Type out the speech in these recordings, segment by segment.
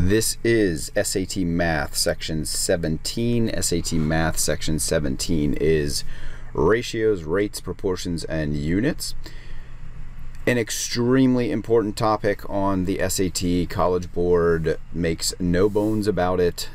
This is SAT Math Section 17. SAT Math Section 17 is ratios, rates, proportions, and units. An extremely important topic on the SAT. College Board makes no bones about it.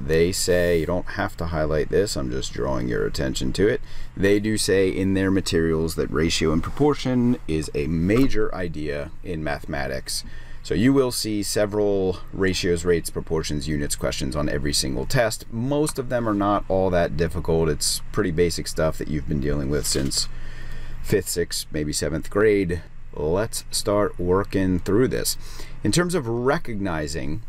They say you don't have to highlight this. I'm just drawing your attention to it. They do say in their materials that ratio and proportion is a major idea in mathematics. So you will see several ratios, rates, proportions, units questions on every single test. Most of them are not all that difficult. It's pretty basic stuff that you've been dealing with since 5th, 6th, maybe 7th grade. Let's start working through this. In terms of recognizing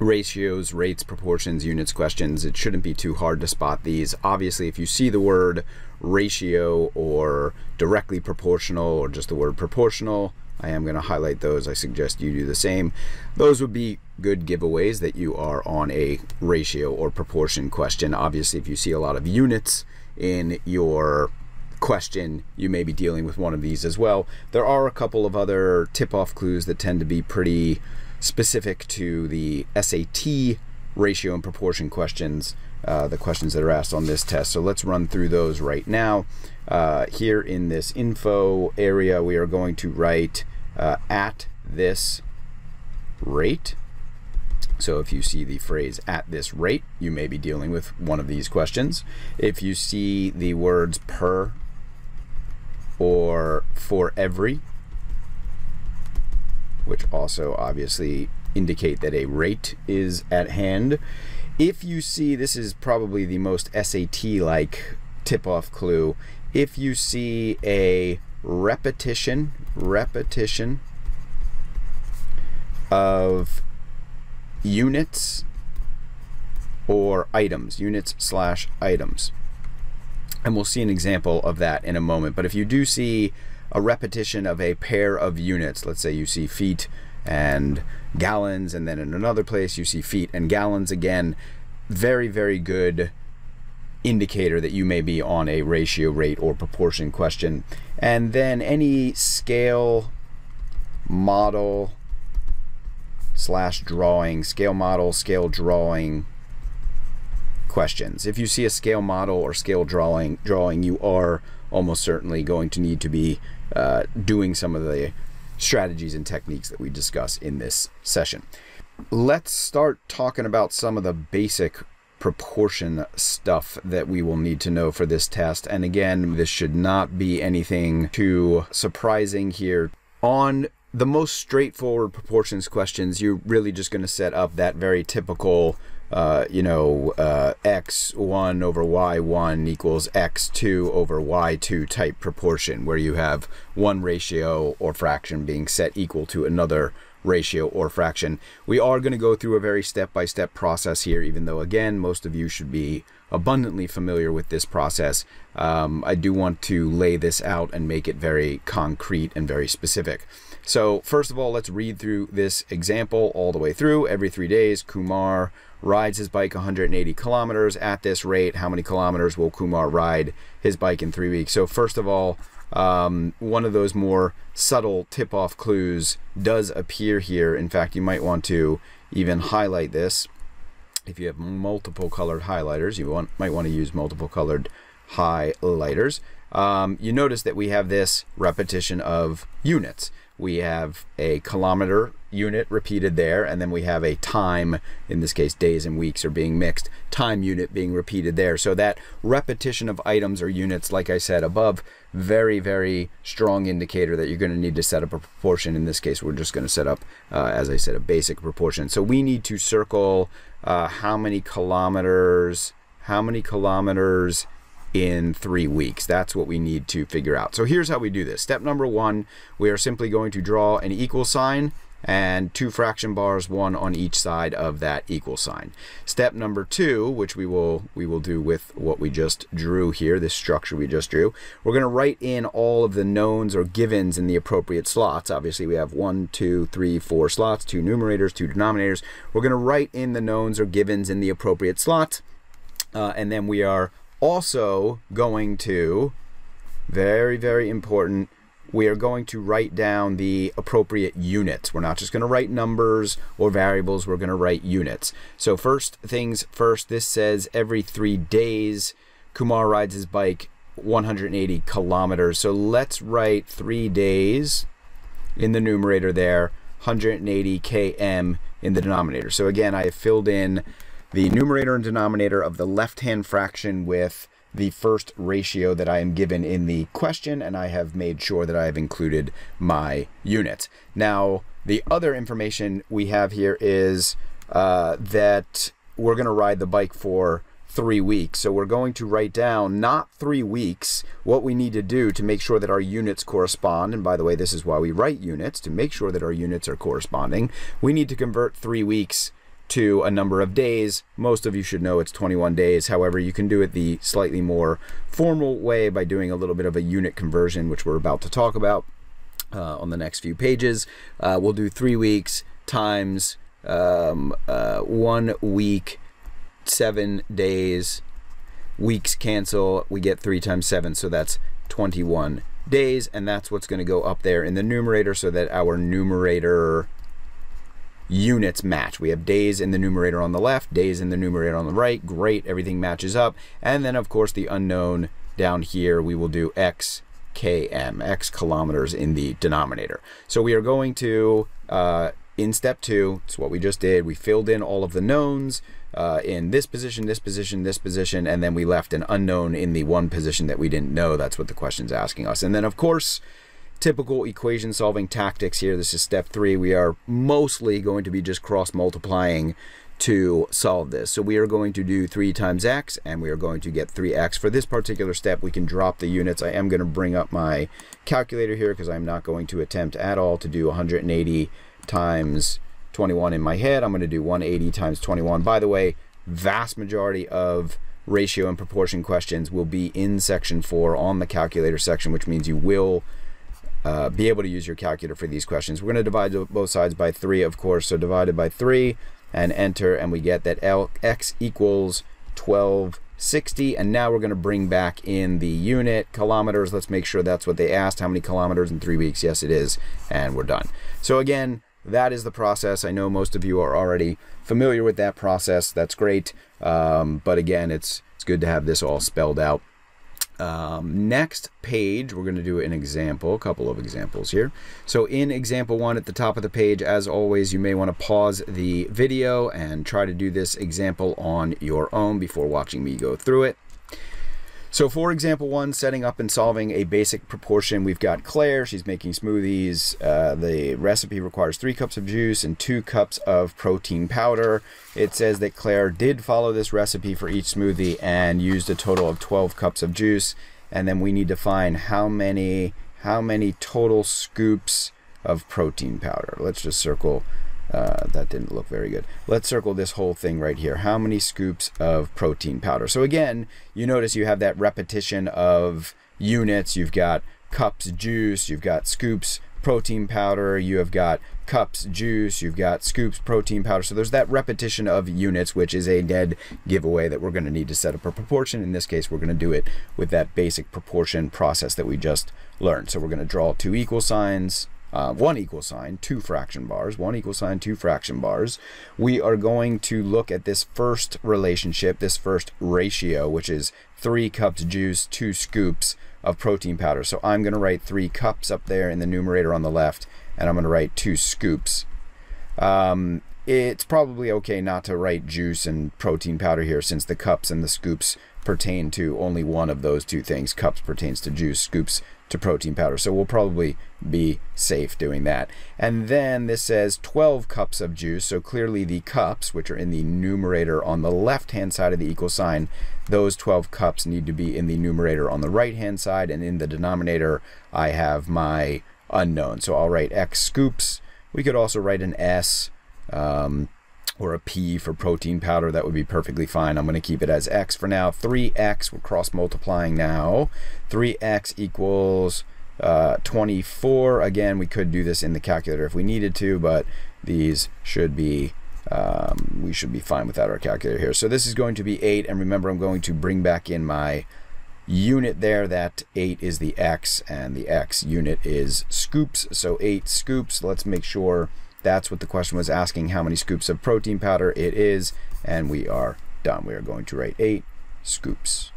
ratios, rates, proportions, units questions, it shouldn't be too hard to spot these. Obviously, if you see the word ratio or directly proportional or just the word proportional, I am going to highlight those. I suggest you do the same. Those would be good giveaways that you are on a ratio or proportion question. Obviously, if you see a lot of units in your question, you may be dealing with one of these as well. There are a couple of other tip-off clues that tend to be pretty specific to the SAT ratio and proportion questions, the questions that are asked on this test. So let's run through those right now. Here in this info area, we are going to write at this rate. So if you see the phrase at this rate, you may be dealing with one of these questions. If you see the words per or for every, which also obviously indicate that a rate is at hand. If you see, this is probably the most SAT-like tip-off clue, if you see a repetition of units or items, units/items. And we'll see an example of that in a moment. But if you do see a repetition of a pair of units, let's say you see feet and gallons, and then in another place you see feet and gallons again, very, very good indicator that you may be on a ratio, rate, or proportion question. And then any scale model slash drawing, scale model, scale drawing questions. If you see a scale model or scale drawing, you are almost certainly going to need to be doing some of the strategies and techniques that we discuss in this session. Let's start talking about some of the basic proportion stuff that we will need to know for this test. And again, this should not be anything too surprising here. On the most straightforward proportions questions, you're really just going to set up that very typical, x1 over y1 equals x2 over y2 type proportion, where you have one ratio or fraction being set equal to another ratio or fraction. We are going to go through a very step-by-step process here, even though, again, most of you should be abundantly familiar with this process. I do want to lay this out and make it very concrete and very specific. So first of all, let's read through this example all the way through. Every 3 days, Kumar rides his bike 180 kilometers. At this rate, how many kilometers will Kumar ride his bike in 3 weeks? So first of all, one of those more subtle tip-off clues does appear here. In fact, you might want to even highlight this. If you have multiple colored highlighters, you might want to use multiple colored highlighters. You notice that we have this repetition of units. We have a kilometer unit repeated there, and then we have a time, in this case days and weeks are being mixed, time unit being repeated there. So that repetition of items or units, like I said above, very, very strong indicator that you're going to need to set up a proportion. In this case, we're just going to set up, as I said, a basic proportion. So we need to circle how many kilometers in 3 weeks. That's what we need to figure out. So here's how we do this. Step number one, we are simply going to draw an equal sign and two fraction bars, one on each side of that equal sign. Step number two, which we will do with what we just drew here, this structure we just drew, we're going to write in all of the knowns or givens in the appropriate slots. Obviously, we have 1, 2, 3, 4 slots, 2 numerators, 2 denominators. We're going to write in the knowns or givens in the appropriate slots, and then we are also going to, very, very important, we are going to write down the appropriate units. We're not just going to write numbers or variables, we're going to write units. So first things first, this says every 3 days Kumar rides his bike 180 kilometers. So let's write 3 days in the numerator there, 180 km in the denominator. So again, I filled in the numerator and denominator of the left-hand fraction with the first ratio that I am given in the question, and I have made sure that I have included my units. Now, the other information we have here is that we're going to ride the bike for 3 weeks. So we're going to write down not 3 weeks, what we need to do to make sure that our units correspond. And by the way, this is why we write units, to make sure that our units are corresponding. We need to convert 3 weeks to a number of days. Most of you should know it's 21 days. However, you can do it the slightly more formal way by doing a little bit of a unit conversion, which we're about to talk about on the next few pages. We'll do 3 weeks times 1 week, 7 days, weeks cancel, we get 3 times 7, so that's 21 days, and that's what's going to go up there in the numerator so that our numerator units match. We have days in the numerator on the left, days in the numerator on the right. Great, everything matches up. And then of course the unknown down here, we will do x km, x kilometers in the denominator. So we are going to, in step two, it's what we just did, we filled in all of the knowns in this position, this position, this position, and then we left an unknown in the one position that we didn't know. That's what the question's asking us. And then of course, typical equation solving tactics here. This is step three. We are mostly going to be just cross multiplying to solve this. So we are going to do 3 times x, and we are going to get 3x. For this particular step, we can drop the units. I am going to bring up my calculator here because I'm not going to attempt at all to do 180 times 21 in my head. I'm going to do 180 times 21. By the way, vast majority of ratio and proportion questions will be in section 4 on the calculator section, which means you will be able to use your calculator for these questions. We're going to divide both sides by 3, of course, so divided by 3 and enter, and we get that x equals 1260. And now we're going to bring back in the unit kilometers. Let's make sure that's what they asked. How many kilometers in 3 weeks? Yes, it is, and we're done. So again, that is the process. I know most of you are already familiar with that process. That's great, but again, it's good to have this all spelled out. Next page, we're going to do an example, a couple of examples here. So in example 1 at the top of the page, as always, you may want to pause the video and try to do this example on your own before watching me go through it. So for example 1, setting up and solving a basic proportion, we've got Claire, she's making smoothies. The recipe requires 3 cups of juice and 2 cups of protein powder. It says that Claire did follow this recipe for each smoothie and used a total of 12 cups of juice. And then we need to find how many total scoops of protein powder. Let's just circle, that didn't look very good. Let's circle this whole thing right here. How many scoops of protein powder? So again, you notice you have that repetition of units. You've got cups juice, you've got scoops protein powder, you have got cups juice, you've got scoops protein powder. So there's that repetition of units, which is a dead giveaway that we're going to need to set up a proportion. In this case, we're going to do it with that basic proportion process that we just learned. So we're going to draw 2 equal signs. 1 equal sign, 2 fraction bars, 1 equal sign, 2 fraction bars. We are going to look at this first relationship, this first ratio, which is 3 cups juice, 2 scoops of protein powder. So I'm going to write 3 cups up there in the numerator on the left, and I'm going to write 2 scoops. It's probably okay not to write juice and protein powder here, since the cups and the scoops pertain to only one of those two things. Cups pertains to juice, scoops to protein powder. So we'll probably be safe doing that. And then this says 12 cups of juice. So clearly the cups, which are in the numerator on the left-hand side of the equal sign, those 12 cups need to be in the numerator on the right-hand side. And in the denominator, I have my unknown. So I'll write X scoops. We could also write an S or a P for protein powder. That would be perfectly fine. I'm going to keep it as X for now. 3X, we're cross multiplying now. 3X equals 24. Again, we could do this in the calculator if we needed to, but these should be, we should be fine without our calculator here. So this is going to be 8, and remember, I'm going to bring back in my unit there. That 8 is the X, and the X unit is scoops, so 8 scoops. Let's make sure that's what the question was asking, how many scoops of protein powder it is, and we are done. We are going to write 8 scoops.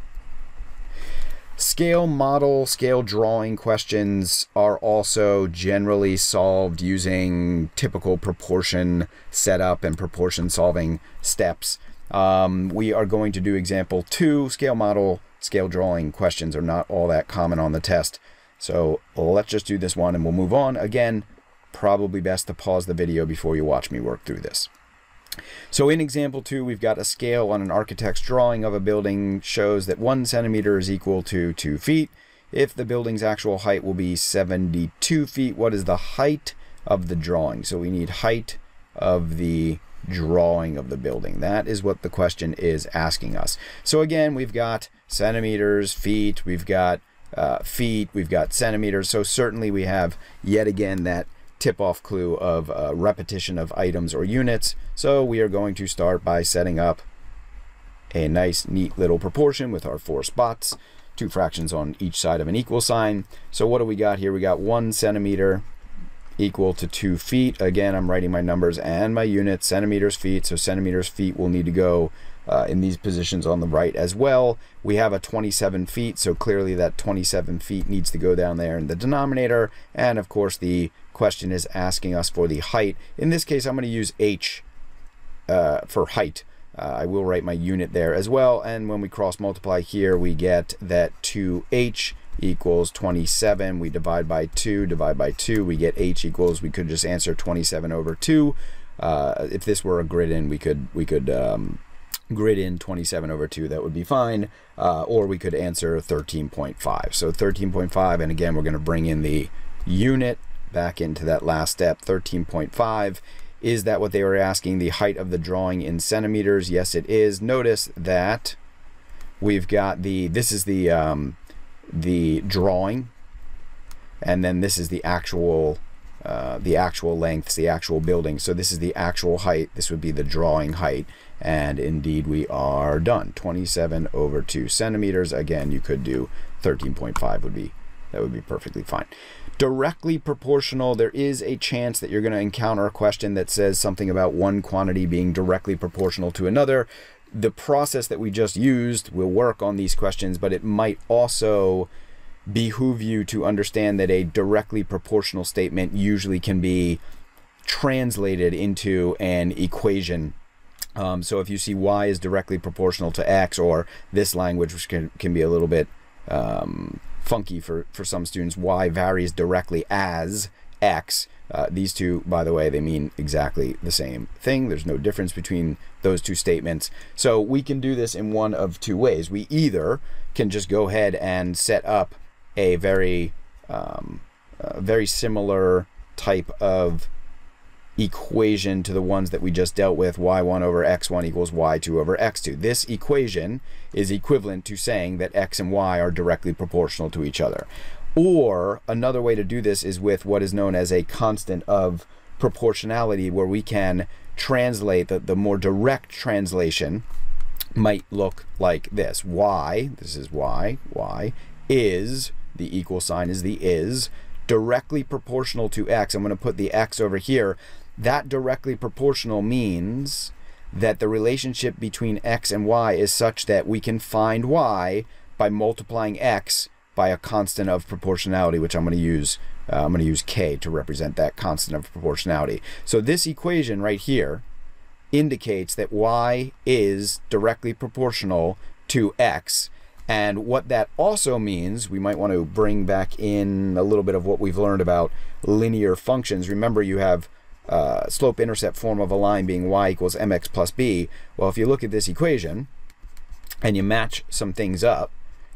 Scale model, scale drawing questions are also generally solved using typical proportion setup and proportion solving steps. We are going to do example 2. Scale model, scale drawing questions are not all that common on the test. So let's just do this one and we'll move on. Again, probably best to pause the video before you watch me work through this. So in example 2, we've got a scale on an architect's drawing of a building shows that 1 centimeter is equal to 2 feet. If the building's actual height will be 72 feet, what is the height of the drawing? So we need height of the drawing of the building. That is what the question is asking us. So again, we've got centimeters, feet, we've got feet, we've got centimeters. So certainly we have yet again that tip-off clue of repetition of items or units. So we are going to start by setting up a nice neat little proportion with our 4 spots, 2 fractions on each side of an equal sign. So what do we got here? We got 1 centimeter equal to 2 feet. Again, I'm writing my numbers and my units, centimeters, feet. So centimeters, feet will need to go in these positions on the right as well. We have a 27 feet, so clearly that 27 feet needs to go down there in the denominator. And of course, the question is asking us for the height. In this case, I'm going to use H for height. I will write my unit there as well. And when we cross multiply here, we get that 2H equals 27. We divide by 2, we get H equals, we could just answer 27 over 2. If this were a grid in, we could grid in 27 over 2, that would be fine. Or we could answer 13.5. So 13.5, and again, we're going to bring in the unit back into that last step, 13.5. Is that what they were asking? The height of the drawing in centimeters? Yes, it is. Notice that we've got the, this is the drawing, and then this is the actual lengths, the actual building. So this is the actual height. This would be the drawing height. And indeed we are done. 27 over 2 centimeters. Again, you could do 13.5 would be, that would be perfectly fine. Directly proportional, there is a chance that you're going to encounter a question that says something about one quantity being directly proportional to another. The process that we just used will work on these questions, but it might also behoove you to understand that a directly proportional statement usually can be translated into an equation. So if you see y is directly proportional to x, or this language, which can be a little bit funky for some students, y varies directly as x. These two, by the way, they mean exactly the same thing. There's no difference between those two statements. So we can do this in one of two ways. We either can just go ahead and set up a very similar type of equation to the ones that we just dealt with, y1 over x1 equals y2 over x2. This equation is equivalent to saying that x and y are directly proportional to each other. Or another way to do this is with what is known as a constant of proportionality, where we can translate the more direct translation might look like this. Y, this is y is, the equal sign is the is, directly proportional to x. I'm going to put the x over here. That directly proportional means that the relationship between x and y is such that we can find y by multiplying x by a constant of proportionality, which I'm going to use K to represent that constant of proportionality. So this equation right here indicates that Y is directly proportional to X. And what that also means, we might want to bring back in a little bit of what we've learned about linear functions. Remember, you have slope-intercept form of a line being Y equals MX plus B. Well, if you look at this equation and you match some things up,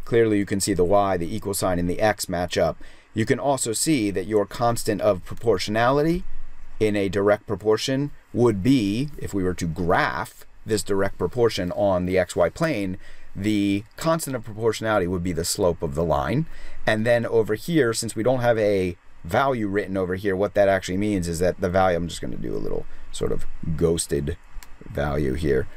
clearly you can see the y, the equal sign, and the x match up. You can also see that your constant of proportionality in a direct proportion would be, if we were to graph this direct proportion on the xy plane, the constant of proportionality would be the slope of the line. And then over here, since we don't have a value written over here, what that actually means is that the value, I'm just going to do a little sort of ghosted value here.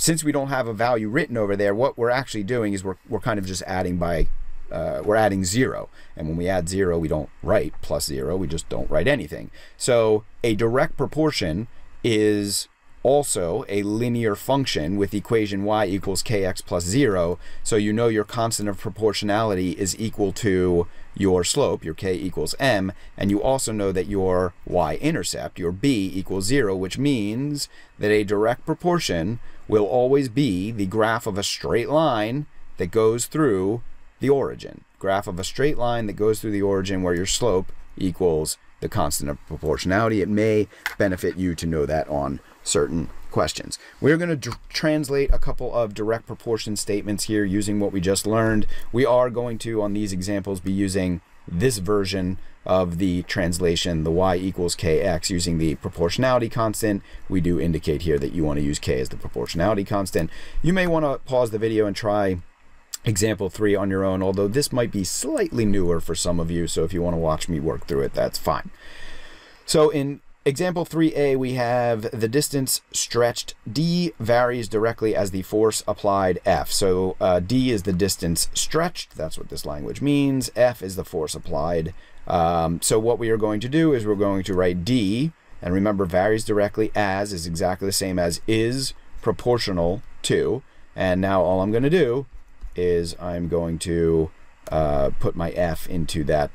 since we don't have a value written over there, what we're actually doing is we're kind of just adding by, we're adding 0. And when we add 0, we don't write plus 0, we just don't write anything. So a direct proportion is also a linear function with equation y equals kx plus 0. So you know your constant of proportionality is equal to your slope, your k equals m, and you also know that your y-intercept, your b, equals 0, which means that a direct proportion will always be the graph of a straight line that goes through the origin. Graph of a straight line that goes through the origin where your slope equals the constant of proportionality. It may benefit you to know that on certain questions. We're going to translate a couple of direct proportion statements here using what we just learned. We are going to, on these examples, be using this version of the translation, the y equals kx, using the proportionality constant. We do indicate here that you want to use k as the proportionality constant. You may want to pause the video and try example 3 on your own, although this might be slightly newer for some of you, so if you want to watch me work through it, that's fine. So in example 3a, we have the distance stretched d varies directly as the force applied F. So d is the distance stretched, that's what this language means, F is the force applied. So what we are going to do is we're going to write d, and remember varies directly as is exactly the same as is proportional to, and now all I'm going to do is I'm going to put my F into that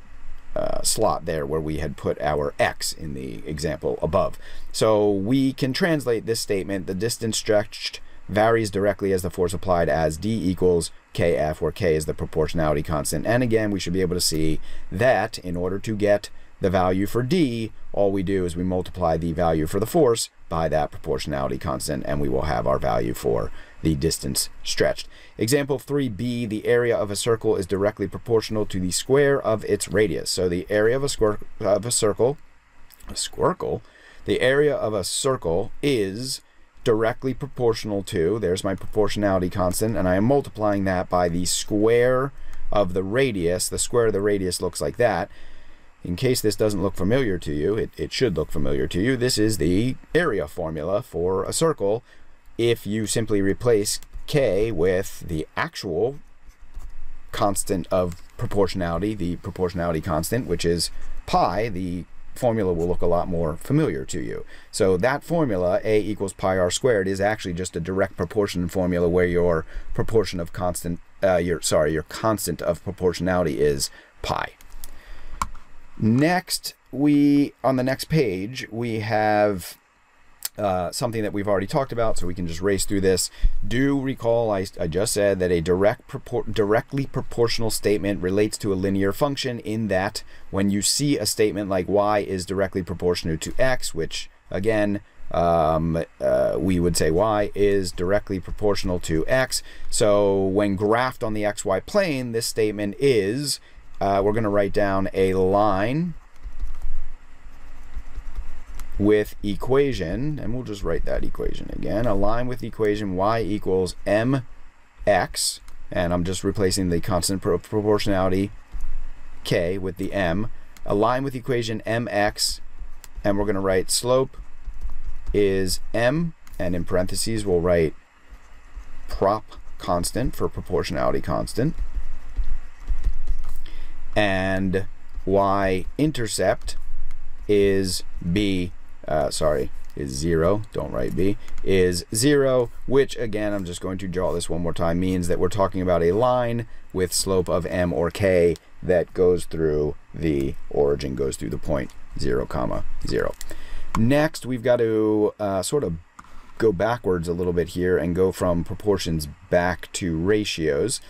slot there where we had put our X in the example above. So we can translate this statement, the distance stretched varies directly as the force applied as D equals KF, where K is the proportionality constant. And again, we should be able to see that in order to get the value for D, all we do is we multiply the value for the force by that proportionality constant, and we will have our value for the distance stretched. Example 3b, the area of a circle is directly proportional to the square of its radius. So the area of a circle is directly proportional to, there's my proportionality constant, and I am multiplying that by the square of the radius. The square of the radius looks like that. In case this doesn't look familiar to you, it should look familiar to you. This is the area formula for a circle. If you simply replace K with the actual constant of proportionality, the proportionality constant, which is pi, the formula will look a lot more familiar to you. So that formula, A equals pi r squared, is actually just a direct proportion formula where your proportion of constant, your constant of proportionality is pi. Next, on the next page, we have something that we've already talked about, so we can just race through this. Do recall I just said that a directly proportional statement relates to a linear function in that when you see a statement like y is directly proportional to x, which again, we would say y is directly proportional to x. So when graphed on the xy plane, this statement is we're going to write down a line with equation, and we'll just write that equation again. A line with equation y equals mx, and I'm just replacing the constant proportionality k with the m. A line with equation mx, and we're going to write slope is m, and in parentheses we'll write prop constant for proportionality constant, and y-intercept is zero, don't write b, is 0, which again, I'm just going to draw this one more time, means that we're talking about a line with slope of m or k that goes through the origin, goes through the point 0, 0. Next, we've got to sort of go backwards a little bit here and go from proportions back to ratios.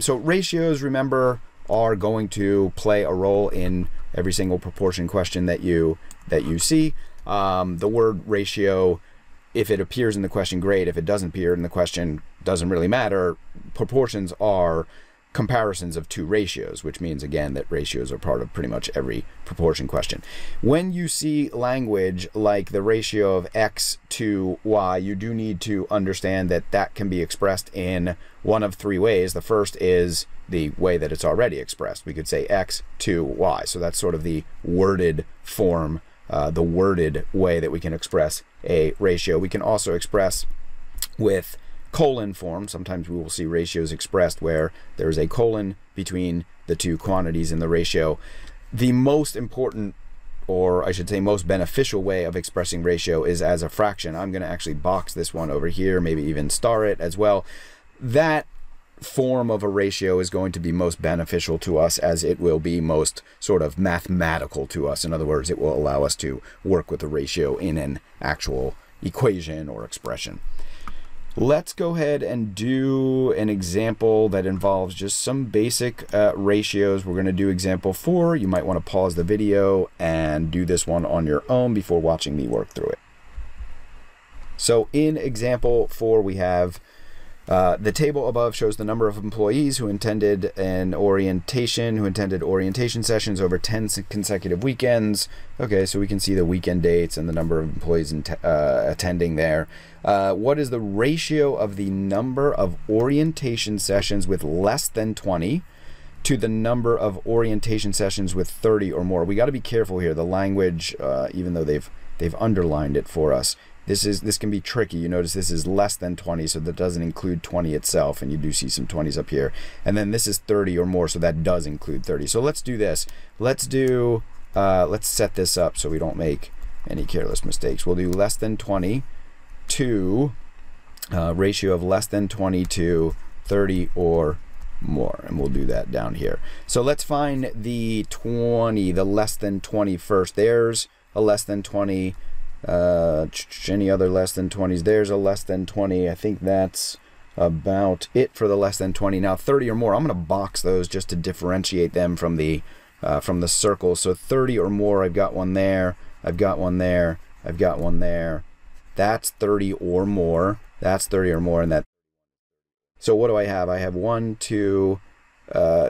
So ratios, remember, are going to play a role in every single proportion question that you see. The word ratio, if it appears in the question, great. If it doesn't appear in the question, doesn't really matter. Proportions are comparisons of two ratios, which means again that ratios are part of pretty much every proportion question. When you see language like the ratio of x to y, you do need to understand that that can be expressed in one of three ways. The first is the way that it's already expressed. We could say x to y. So that's sort of the worded form, the worded way that we can express a ratio. We can also express with colon form. Sometimes we will see ratios expressed where there is a colon between the two quantities in the ratio. The most important, or I should say most beneficial, way of expressing ratio is as a fraction. I'm going to actually box this one over here, maybe even star it as well. That form of a ratio is going to be most beneficial to us, as it will be most sort of mathematical to us. In other words, it will allow us to work with the ratio in an actual equation or expression. Let's go ahead and do an example that involves just some basic ratios. We're going to do example 4. You might want to pause the video and do this one on your own before watching me work through it. So in example 4, we have the table above shows the number of employees who attended orientation sessions over 10 consecutive weekends. Okay, so we can see the weekend dates and the number of employees attending there. What is the ratio of the number of orientation sessions with less than 20 to the number of orientation sessions with 30 or more? We got to be careful here. The language, even though they've underlined it for us, This can be tricky. You notice this is less than 20, so that doesn't include 20 itself, and you do see some 20s up here. And then this is 30 or more, so that does include 30. So let's do this. Let's do, let's set this up so we don't make any careless mistakes. We'll do less than 20 to, ratio of less than 20 to 30 or more, and we'll do that down here. So let's find the 20, the less than 20 first. There's a less than 20. Any other less than 20s? There's a less than 20. I think that's about it for the less than 20. Now 30 or more, I'm going to box those just to differentiate them from the circle. So 30 or more, I've got one there, I've got one there, I've got one there. That's 30 or more. That's 30 or more, and that. So what do I have? I have 1, 2.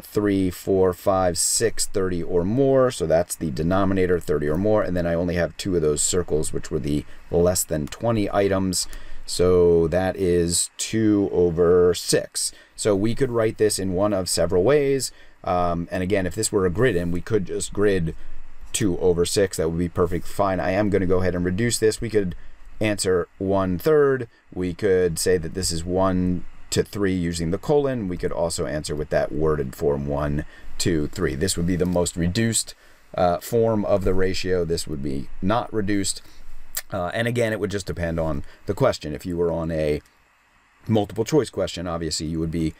3, 4, 5, 6, 30 or more. So that's the denominator, 30 or more. And then I only have 2 of those circles, which were the less than 20 items. So that is 2/6. So we could write this in one of several ways. And again, if this were a grid, and we could just grid 2/6, that would be perfectly fine. I am going to go ahead and reduce this. We could answer 1/3. We could say that this is 1 to 3 using the colon. We could also answer with that worded form 1, 2, 3. This would be the most reduced form of the ratio. This would be not reduced. And again, it would just depend on the question. If you were on a multiple choice question, obviously you would be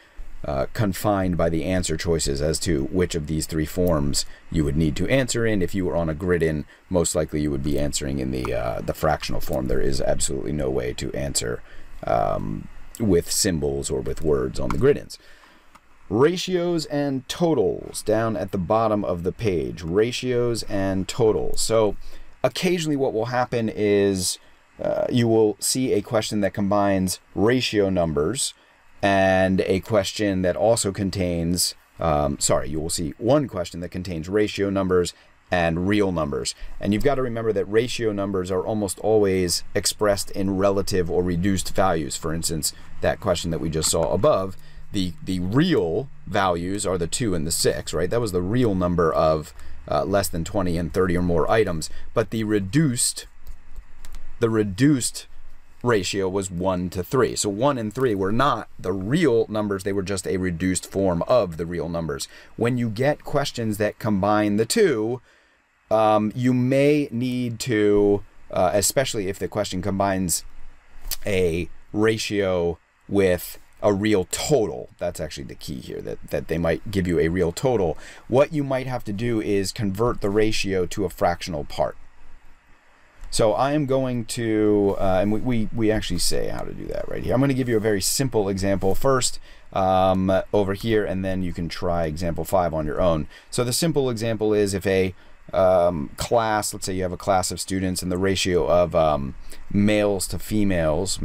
confined by the answer choices as to which of these 3 forms you would need to answer in. If you were on a grid in, most likely you would be answering in the fractional form. There is absolutely no way to answer with symbols or with words on the grid-ins. Ratios and totals down at the bottom of the page. Ratios and totals. So occasionally what will happen is you will see a question that combines ratio numbers and a question that also contains, you will see one question that contains ratio numbers and real numbers. And you've got to remember that ratio numbers are almost always expressed in relative or reduced values. For instance, that question that we just saw above, the real values are the 2 and the 6, right? That was the real number of less than 20 and 30 or more items. But the reduced ratio was 1 to 3. So 1 and 3 were not the real numbers. They were just a reduced form of the real numbers. When you get questions that combine the 2, you may need to, especially if the question combines a ratio with a real total, that's actually the key here, that they might give you a real total. What you might have to do is convert the ratio to a fractional part. So I am going to, and we actually say how to do that right here. I'm going to give you a very simple example first over here, and then you can try example 5 on your own. So the simple example is if a class, let's say you have a class of students, and the ratio of males to females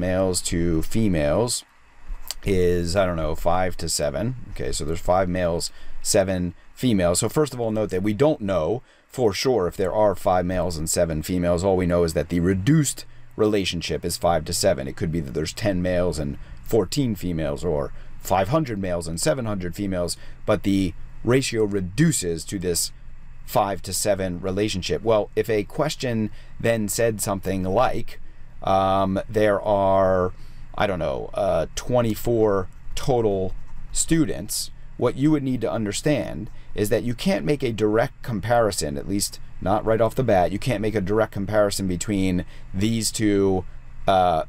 is, I don't know, 5 to 7. Okay, so there's 5 males, 7 females. So first of all, note that we don't know for sure if there are 5 males and 7 females. All we know is that the reduced relationship is 5 to 7. It could be that there's 10 males and 14 females, or 500 males and 700 females, but the ratio reduces to this 5 to 7 relationship. Well, if a question then said something like, there are I don't know, 24 total students, what you would need to understand is that you can't make a direct comparison, at least not right off the bat. You can't make a direct comparison between these two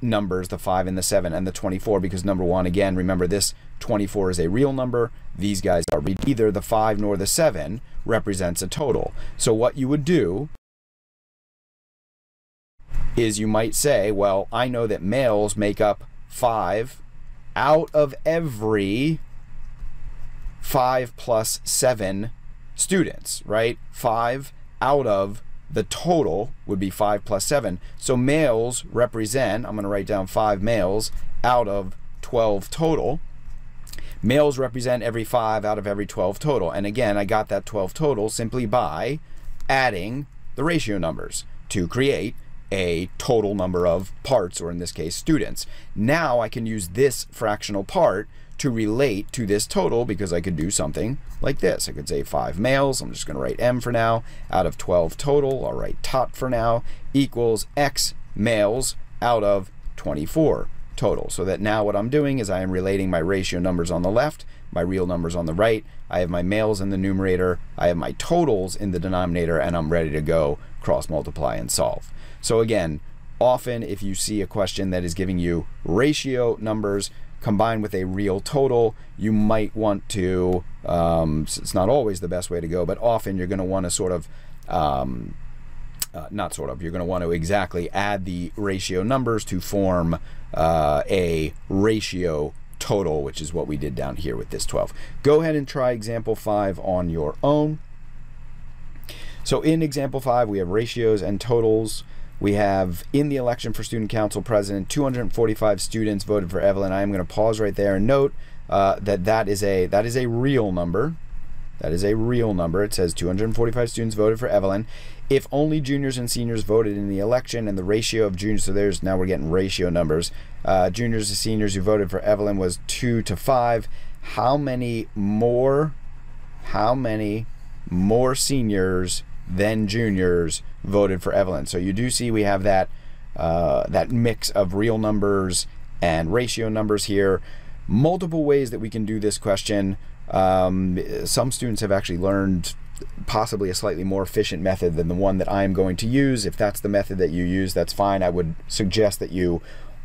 numbers, the 5 and the 7 and the 24, because number one, again, remember this 24 is a real number. These guys are neither the 5 nor the 7 represents a total. So what you would do is you might say, well, I know that males make up 5 out of every 5 plus 7 students, right? 5 out of the total would be 5 plus 7. So males represent, I'm going to write down 5 males out of 12 total. Males represent every 5 out of every 12 total. And again, I got that 12 total simply by adding the ratio numbers to create a total number of parts, or in this case, students. Now I can use this fractional part to relate to this total, because I could do something like this. I could say 5 males, I'm just gonna write M for now, out of 12 total, I'll write tot for now, equals X males out of 24 total. So that now what I'm doing is I am relating my ratio numbers on the left, my real numbers on the right, I have my males in the numerator, I have my totals in the denominator, and I'm ready to go cross multiply and solve. So again, often if you see a question that is giving you ratio numbers combined with a real total, you might want to, it's not always the best way to go, but often you're going to want to sort of, you're going to want to exactly add the ratio numbers to form a ratio total, which is what we did down here with this 12. Go ahead and try example 5 on your own. So in example 5, we have ratios and totals. We have, in the election for student council president, 245 students voted for Evelyn. I am going to pause right there and note that is a real number. That is a real number. It says 245 students voted for Evelyn. If only juniors and seniors voted in the election, and the ratio of juniors, so there's, now we're getting ratio numbers. Juniors and seniors who voted for Evelyn was 2 to 5. How many more seniors than juniors voted for Evelyn? So you do see we have that that mix of real numbers and ratio numbers here. Multiple ways that we can do this question. Some students have actually learned possibly a slightly more efficient method than the one that I'm going to use. If that's the method that you use, that's fine. I would suggest that you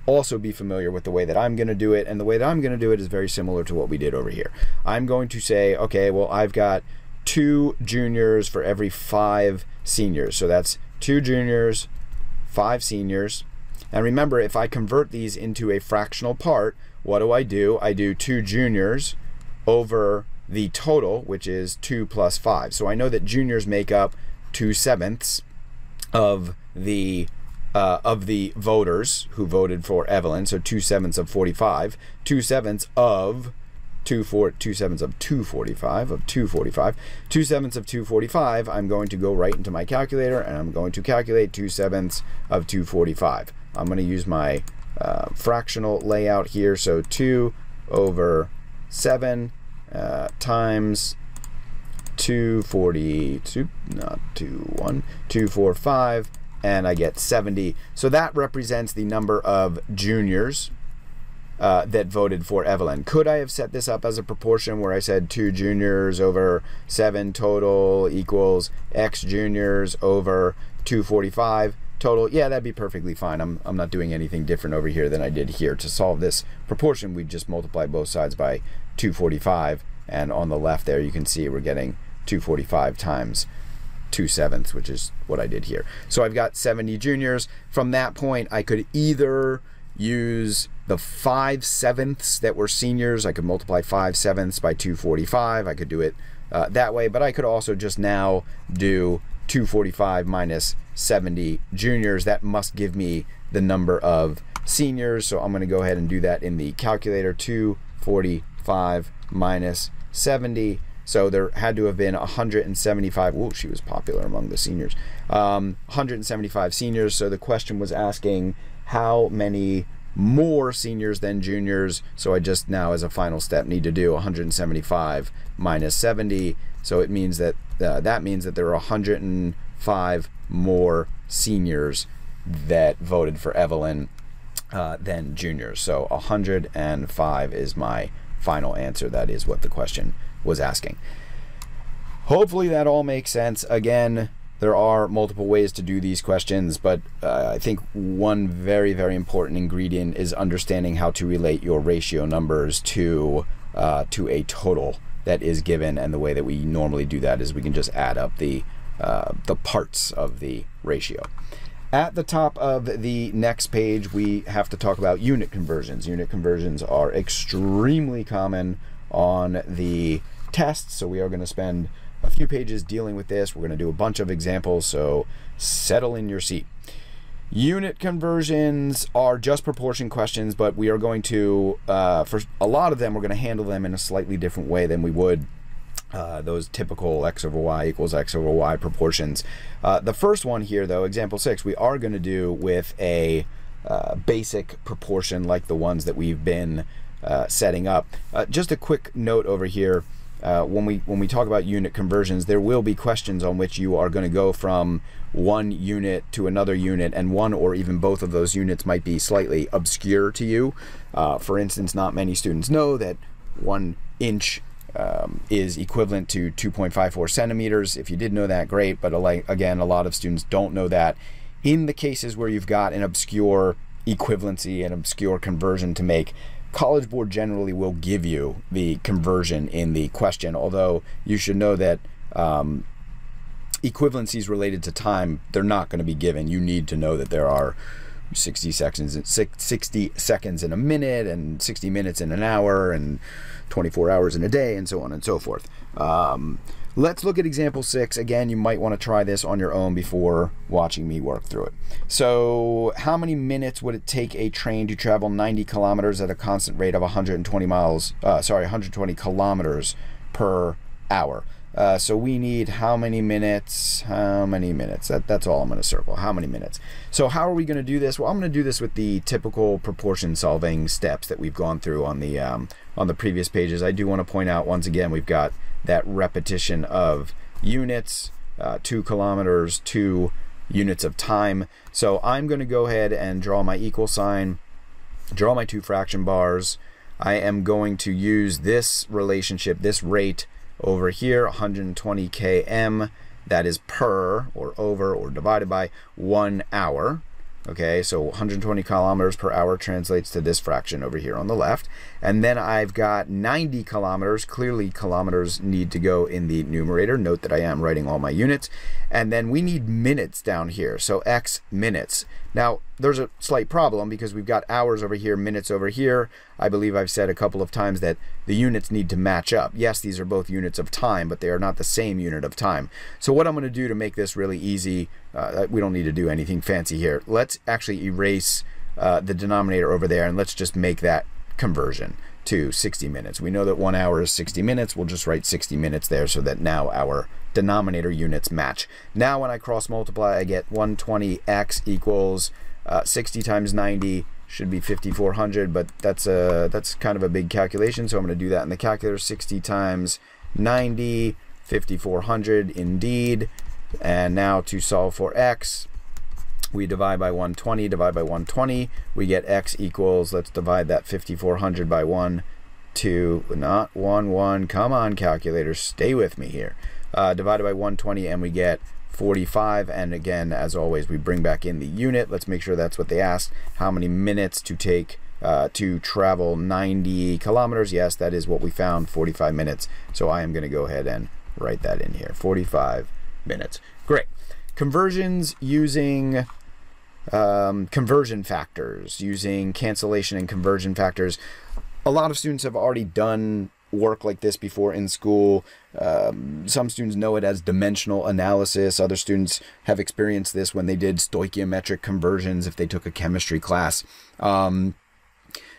also be familiar with the way that I'm going to do it, and the way that I'm going to do it is very similar to what we did over here. I'm going to say, okay, well, I've got 2 juniors for every 5 seniors. So that's 2 juniors, 5 seniors. And remember, if I convert these into a fractional part, what do? I do 2 juniors over the total, which is 2 plus 5. So I know that juniors make up 2/7 of the voters who voted for Evelyn. So 2/7 of 45, 2/7 of 2/7 of 245. I'm going to go right into my calculator and I'm going to calculate 2/7 of 245. I'm going to use my fractional layout here. So 2/7 times 242, not 21, 245, and I get 70. So that represents the number of juniors that voted for Evelyn. Could I have set this up as a proportion where I said 2 juniors over 7 total equals X juniors over 245 total? Yeah, that'd be perfectly fine. I'm not doing anything different over here than I did here. To solve this proportion, we just multiply both sides by 245, and on the left there you can see we're getting 245 times 2/7, which is what I did here. So I've got 70 juniors. From that point, I could either use the 5/7 that were seniors. I could multiply 5/7 by 245. I could do it that way, but I could also just now do 245 minus 70 juniors. That must give me the number of seniors. So I'm going to go ahead and do that in the calculator. 245 minus 70. So there had to have been 175. Whoa, she was popular among the seniors. 175 seniors. So the question was asking how many more seniors than juniors. So I just now, as a final step, need to do 175 minus 70. So it means that there are 105 more seniors that voted for Evelyn than juniors. So 105 is my final answer. That is what the question was asking. Hopefully that all makes sense. Again, there are multiple ways to do these questions, but I think one very, very important ingredient is understanding how to relate your ratio numbers to a total that is given. And the way that we normally do that is we can just add up the parts of the ratio. At the top of the next page, we have to talk about unit conversions. Unit conversions are extremely common on the test, so we are going to spend a few pages dealing with this. We're going to do a bunch of examples, so settle in your seat. Unit conversions are just proportion questions, but we are going to, for a lot of them, we're going to handle them in a slightly different way than we would those typical x over y equals x over y proportions. The first one here, though, example 6, we are going to do with a basic proportion like the ones that we've been setting up. Just a quick note over here. When we talk about unit conversions, there will be questions on which you are going to go from one unit to another unit, and one or even both of those units might be slightly obscure to you. For instance, not many students know that 1 inch is equivalent to 2.54 centimeters. If you did know that, great, but again, a lot of students don't know that. In the cases where you've got an obscure equivalency, an obscure conversion to make, College Board generally will give you the conversion in the question, although you should know that equivalencies related to time, they're not going to be given. You need to know that there are 60 seconds in a minute, and 60 minutes in an hour, and 24 hours in a day, and so on and so forth. Let's look at example 6. Again, you might want to try this on your own before watching me work through it. So, how many minutes would it take a train to travel 90 kilometers at a constant rate of 120 kilometers per hour? So we need how many minutes? That's all I'm going to circle, how many minutes. So how are we going to do this? Well, I'm going to do this with the typical proportion solving steps that we've gone through on the previous pages. I do want to point out once again, we've got that repetition of units, 2 kilometers, 2 units of time. So I'm going to go ahead and draw my equal sign, draw my 2 fraction bars. I am going to use this relationship, this rate, over here, 120 km, that is per, or over, or divided by 1 hour. Okay, so 120 kilometers per hour translates to this fraction over here on the left. And then I've got 90 kilometers. Clearly, kilometers need to go in the numerator. Note that I am writing all my units. And then we need minutes down here, so x minutes. Now, there's a slight problem because we've got hours over here, minutes over here. I believe I've said a couple of times that the units need to match up. Yes, these are both units of time, but they are not the same unit of time. So what I'm going to do to make this really easy, we don't need to do anything fancy here. Let's actually erase the denominator over there, and let's just make that conversion to 60 minutes. We know that 1 hour is 60 minutes. We'll just write 60 minutes there so that now our denominator units match. Now when I cross multiply, I get 120x equals 60 times 90 should be 5,400, but that's kind of a big calculation, so I'm going to do that in the calculator. 60 times 90, 5,400 indeed. And now to solve for x, we divide by 120, divide by 120, we get x equals, let's divide that 5,400 by 1, 2, not 1, 1, come on calculator, stay with me here. Divided by 120, and we get 45, and again, as always, we bring back in the unit. Let's make sure that's what they asked. How many minutes to take to travel 90 kilometers? Yes, that is what we found, 45 minutes. So I am going to go ahead and write that in here, 45 minutes. Great. Conversions using conversion factors, using cancellation and conversion factors. A lot of students have already done work like this before in school. Some students know it as dimensional analysis. Other students have experienced this when they did stoichiometric conversions if they took a chemistry class.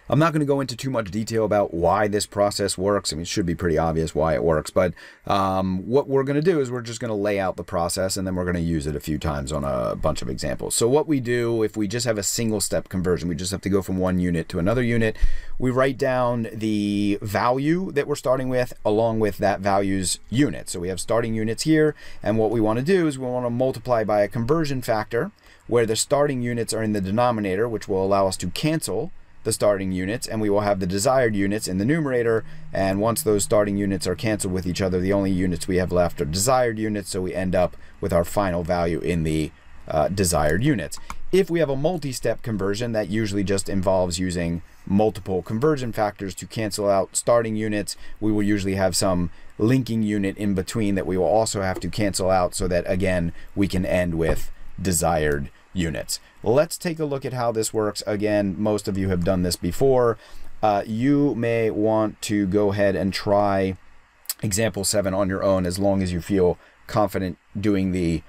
I'm not going to go into too much detail about why this process works. I mean, it should be pretty obvious why it works, but what we're going to do is we're just going to lay out the process, and then we're going to use it a few times on a bunch of examples. So what we do, if we just have a single step conversion, we just have to go from 1 unit to another unit. We write down the value that we're starting with along with that value's unit. So we have starting units here, and what we want to do is we want to multiply by a conversion factor. where the starting units are in the denominator, which will allow us to cancel the starting units, and we will have the desired units in the numerator, and once those starting units are canceled with each other, the only units we have left are desired units, so we end up with our final value in the desired units. If we have a multi-step conversion, that usually just involves using multiple conversion factors to cancel out starting units. We will usually have some linking unit in between that we will also have to cancel out so that, again, we can end with desired units. Let's take a look at how this works. Again, most of you have done this before. You may want to go ahead and try example 7 on your own as long as you feel confident doing the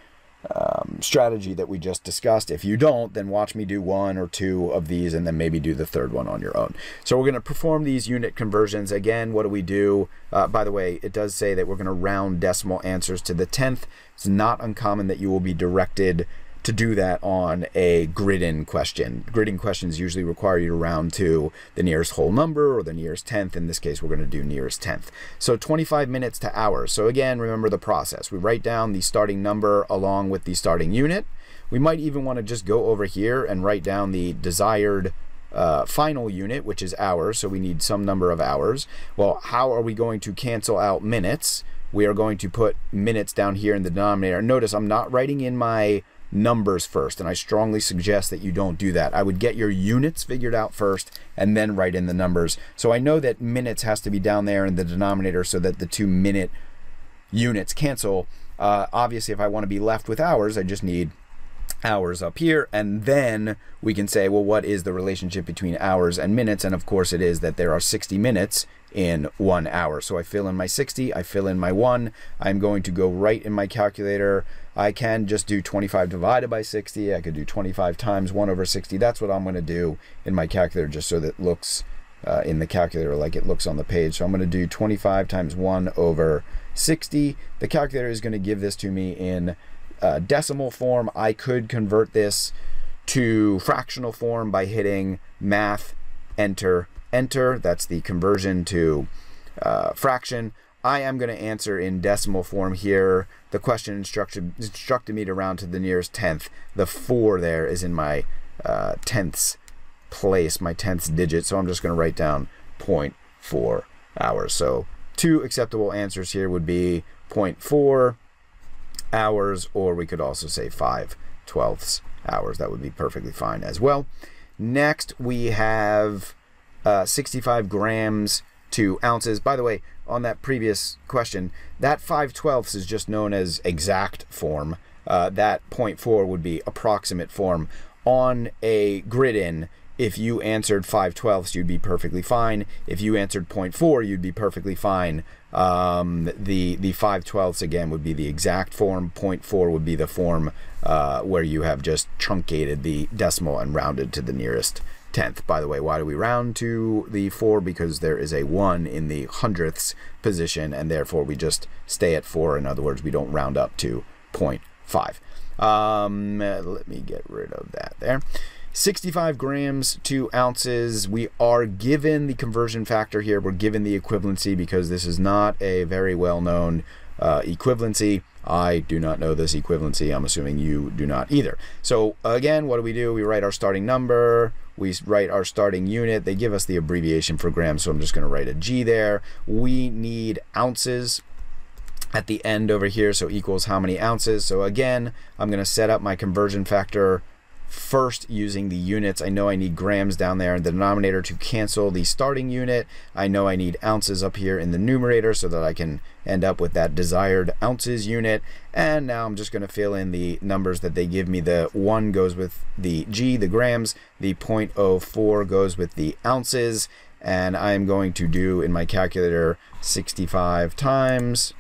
strategy that we just discussed. If you don't, then watch me do one or two of these and then maybe do the third one on your own. So we're going to perform these unit conversions. Again, what do we do? By the way, it does say that we're going to round decimal answers to the 10th. It's not uncommon that you will be directed to do that on a gridden question. Gridden questions usually require you to round to the nearest whole number or the nearest 10th. In this case, we're going to do nearest 10th. So 25 minutes to hours. So again, remember the process. We write down the starting number along with the starting unit. We might even want to just go over here and write down the desired final unit, which is hours. So we need some number of hours. Well, how are we going to cancel out minutes? We are going to put minutes down here in the denominator. Notice I'm not writing in my numbers first, and I strongly suggest that you don't do that. I would get your units figured out first and then write in the numbers. So I know that minutes has to be down there in the denominator so that the 2 minute units cancel. Obviously, if I want to be left with hours, I just need hours up here, and then we can say, well, what is the relationship between hours and minutes? And of course it is that there are 60 minutes in 1 hour. So I fill in my 60, I fill in my 1. I'm going to go right in my calculator. I can just do 25 divided by 60. I could do 25 times 1 over 60. That's what I'm going to do in my calculator just so that it looks in the calculator like it looks on the page. So I'm going to do 25 times 1 over 60. The calculator is going to give this to me in decimal form. I could convert this to fractional form by hitting math, enter, enter. That's the conversion to fraction. I am going to answer in decimal form here. The question instructed me to round to the nearest 10th. The 4 there is in my 10ths place, my 10th digit. So I'm just going to write down 0.4 hours. So two acceptable answers here would be 0.4 hours, or we could also say 5/12 hours. That would be perfectly fine as well. Next, we have 65 grams to ounces. By the way, on that previous question, that 5/12 is just known as exact form. That 0.4 would be approximate form. On a gridden, if you answered 5/12, you'd be perfectly fine. If you answered 0.4, you'd be perfectly fine. The 5/12 again would be the exact form. 0.4 would be the form where you have just truncated the decimal and rounded to the nearest 10th. By the way, why do we round to the 4? Because there is a 1 in the hundredths position, and therefore we just stay at 4. In other words, we don't round up to 0.5. Let me get rid of that there. 65 grams to ounces. We are given the conversion factor here. We're given the equivalency because this is not a very well-known equivalency. I do not know this equivalency. I'm assuming you do not either. So again, what do? We write our starting number. We write our starting unit. They give us the abbreviation for grams, so I'm just going to write a G there. We need ounces at the end over here, so equals how many ounces. So again, I'm going to set up my conversion factor first using the units. I know I need grams down there in the denominator to cancel the starting unit. I know I need ounces up here in the numerator so that I can end up with that desired ounces unit. And now I'm just going to fill in the numbers that they give me. The 1 goes with the G, the grams. The 0.04 goes with the ounces. And I'm going to do in my calculator 65 times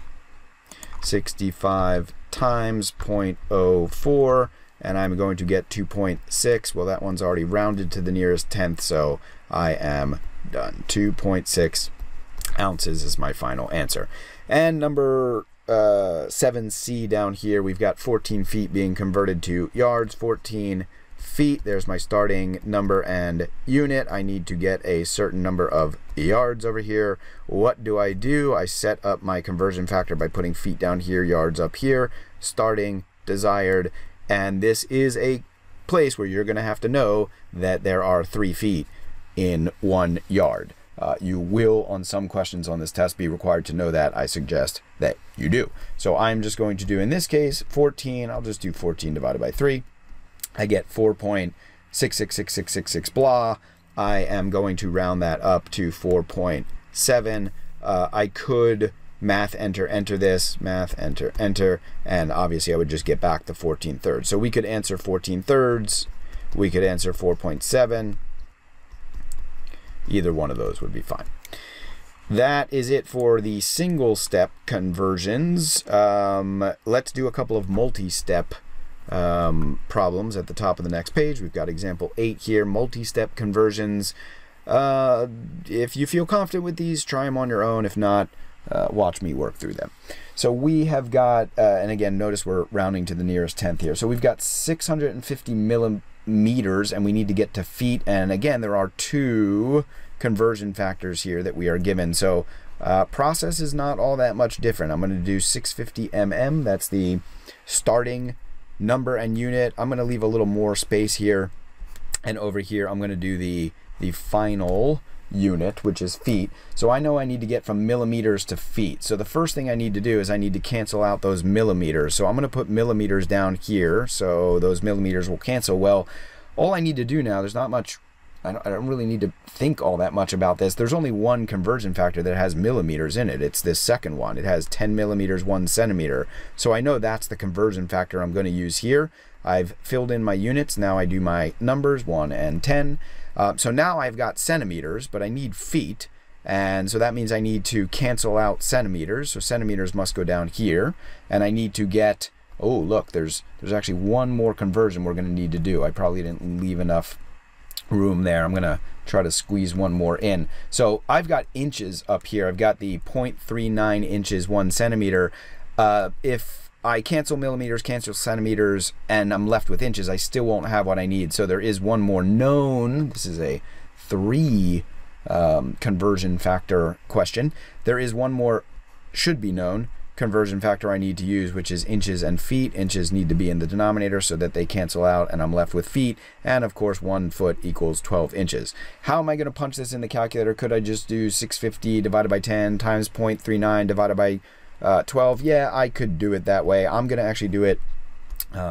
0.04. And I'm going to get 2.6. Well, that one's already rounded to the nearest 10th, so I am done. 2.6 ounces is my final answer. And number 7C down here, we've got 14 feet being converted to yards. 14 feet, there's my starting number and unit. I need to get a certain number of yards over here. What do? I set up my conversion factor by putting feet down here, yards up here, starting, desired, and this is a place where you're going to have to know that there are 3 feet in 1 yard. You will, on some questions on this test, be required to know that. I suggest that you do. So I'm just going to do, in this case, 14. I'll just do 14 divided by 3. I get 4.666666 blah. I am going to round that up to 4.7. I could math enter this, math enter, and obviously I would just get back the 14/3. So we could answer 14/3. We could answer 4.7. Either one of those would be fine. That is it for the single step conversions. Let's do a couple of multi-step problems at the top of the next page. We've got example 8 here, multi-step conversions. If you feel confident with these, try them on your own. If not, watch me work through them. So we have got, and again, notice we're rounding to the nearest tenth here. So we've got 650 millimeters, and we need to get to feet. And again, there are 2 conversion factors here that we are given. So process is not all that much different. I'm going to do 650 mm. That's the starting number and unit. I'm going to leave a little more space here. And over here, I'm going to do the final unit, which is feet. So I know I need to get from millimeters to feet. So the first thing I need to do is I need to cancel out those millimeters. So I'm going to put millimeters down here. So those millimeters will cancel. Well, all I need to do now, there's not much, I don't really need to think all that much about this. There's only one conversion factor that has millimeters in it. It's this second one. It has 10 millimeters, 1 centimeter. So I know that's the conversion factor I'm going to use here. I've filled in my units. Now I do my numbers, 1 and 10. So now I've got centimeters, but I need feet. And so that means I need to cancel out centimeters. So centimeters must go down here. And I need to get, oh, look, there's actually one more conversion we're going to need to do. I probably didn't leave enough room there. I'm going to try to squeeze one more in. So I've got inches up here. I've got the 0.39 inches, 1 centimeter. If I cancel millimeters, cancel centimeters, and I'm left with inches, I still won't have what I need. So there is one more known. This is a 3 conversion factor question. There is one more should be known conversion factor I need to use, which is inches and feet. Inches need to be in the denominator so that they cancel out and I'm left with feet. And of course, 1 foot equals 12 inches. How am I going to punch this in the calculator? Could I just do 650 divided by 10 times 0.39 divided by 12, yeah, I could do it that way. I'm going to actually do it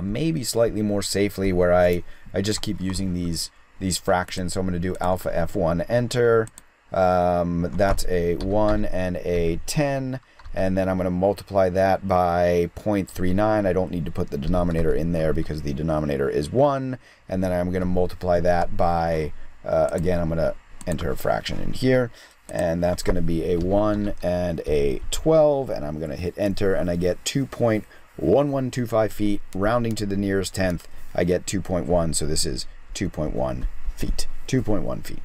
maybe slightly more safely, where I just keep using these fractions. So I'm going to do alpha F1, enter. That's a 1 and a 10. And then I'm going to multiply that by 0.39. I don't need to put the denominator in there because the denominator is 1. And then I'm going to multiply that by, again, I'm going to enter a fraction in here. And that's going to be a 1 and a 12, and I'm going to hit enter, and I get 2.1125 feet. Rounding to the nearest tenth, I get 2.1, so this is 2.1 feet. 2.1 feet.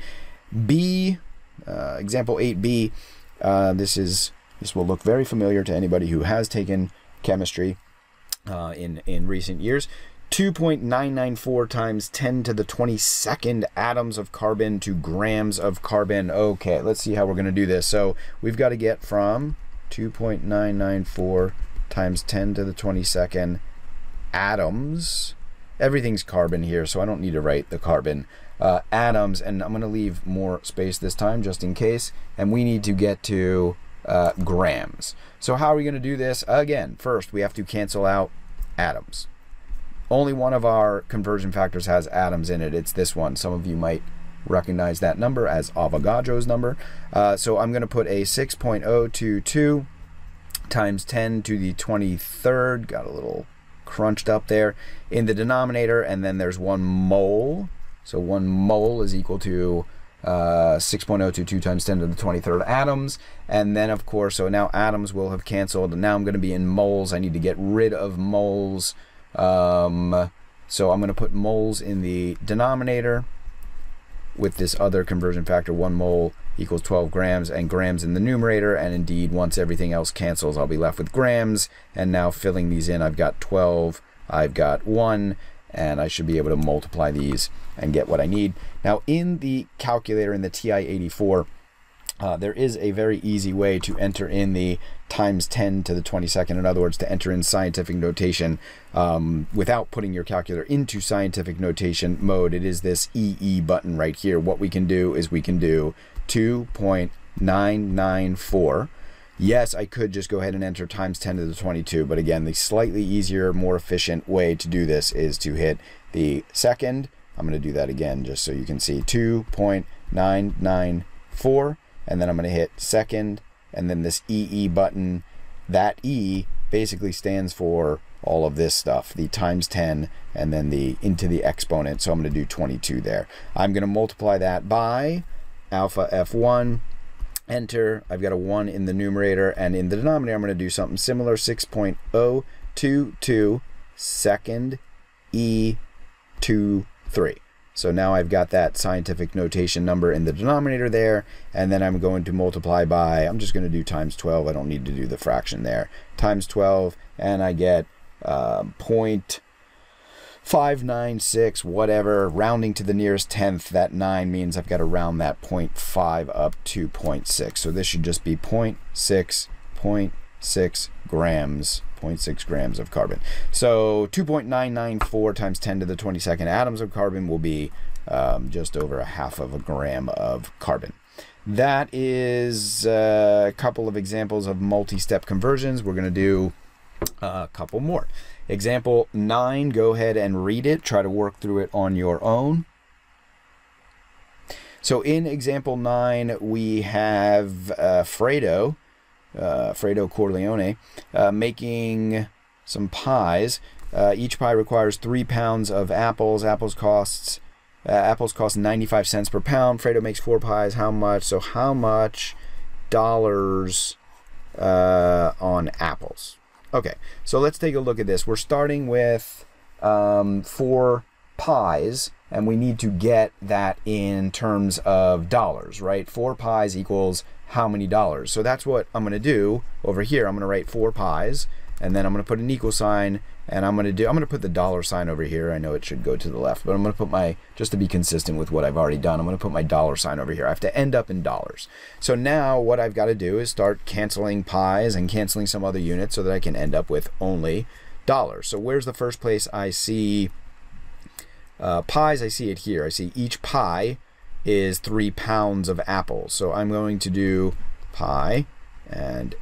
B, example 8B, this will look very familiar to anybody who has taken chemistry in recent years. 2.994 times 10 to the 22nd atoms of carbon to grams of carbon. Okay, let's see how we're going to do this. So we've got to get from 2.994 times 10 to the 22nd atoms. Everything's carbon here, so I don't need to write the carbon atoms. And I'm going to leave more space this time just in case. And we need to get to grams. So how are we going to do this? Again, first we have to cancel out atoms. Only one of our conversion factors has atoms in it. It's this one. Some of you might recognize that number as Avogadro's number. So I'm going to put a 6.022 times 10 to the 23rd. Got a little crunched up there in the denominator. And then there's 1 mole. So 1 mole is equal to 6.022 times 10 to the 23rd atoms. And then, of course, so now atoms will have canceled. And now I'm going to be in moles. I need to get rid of moles. So I'm going to put moles in the denominator with this other conversion factor. 1 mole equals 12 grams, and grams in the numerator. And indeed, once everything else cancels, I'll be left with grams. And now filling these in, I've got 12, I've got 1, and I should be able to multiply these and get what I need. Now in the calculator, in the TI-84, There is a very easy way to enter in the times 10 to the 22nd, in other words, to enter in scientific notation without putting your calculator into scientific notation mode. It is this EE button right here. What we can do is we can do 2.994. Yes, I could just go ahead and enter times 10 to the 22, but again, the slightly easier, more efficient way to do this is to hit the second. I'm going to do that again just so you can see, 2.994. And then I'm going to hit second, and then this EE button. That E basically stands for all of this stuff, the times 10 and then the into the exponent. So I'm going to do 22 there. I'm going to multiply that by alpha F1, enter. I've got a 1 in the numerator, and in the denominator I'm going to do something similar, 6.022 second E23. So now I've got that scientific notation number in the denominator there, and then I'm going to multiply by, I'm just going to do times 12, I don't need to do the fraction there, times 12, and I get 0.596, whatever, rounding to the nearest tenth. That 9 means I've got to round that 0.5 up to 0.6, so this should just be 0.6 grams. 0.6 grams of carbon. So 2.994 times 10 to the 22nd atoms of carbon will be just over a half of a gram of carbon. That is a couple of examples of multi-step conversions. We're going to do a couple more. Example 9, go ahead and read it. Try to work through it on your own. So in example 9, we have Fredo Corleone making some pies. Each pie requires 3 pounds of apples. Apples cost 95 cents per pound. Fredo makes 4 pies. How much? So how much dollars on apples? Okay, so let's take a look at this. We're starting with 4 pies, and we need to get that in terms of dollars, right? 4 pies equals how many dollars? So that's what I'm going to do over here. I'm going to write 4 pies, and then I'm going to put an equal sign, and I'm going to put the dollar sign over here. I know it should go to the left, but I'm going to put my, just to be consistent with what I've already done, I'm going to put my dollar sign over here. I have to end up in dollars. So now what I've got to do is start canceling pies and canceling some other units so that I can end up with only dollars. So where's the first place I see pies? I see it here. I see each pie is 3 pounds of apples. So I'm going to do pie and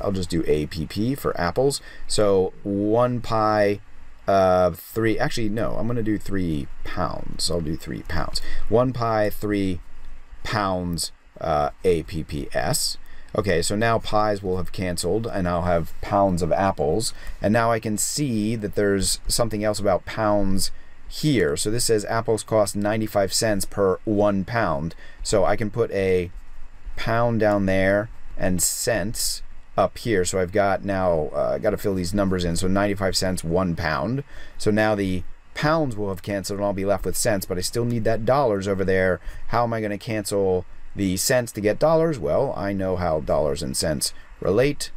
I'll just do APP for apples. So 1 pie, 3, actually no, I'm gonna do 3 pounds. I'll do 3 pounds. 1 pie, 3 pounds, APPS. Okay, so now pies will have canceled, and I'll have pounds of apples. And now I can see that there's something else about pounds here. So this says apples cost 95 cents per 1 pound. So I can put a pound down there and cents up here. So I've got now, I got to fill these numbers in. So 95 cents, 1 pound. So now the pounds will have canceled and I'll be left with cents, but I still need that dollars over there. How am I going to cancel the cents to get dollars? Well, I know how dollars and cents relate.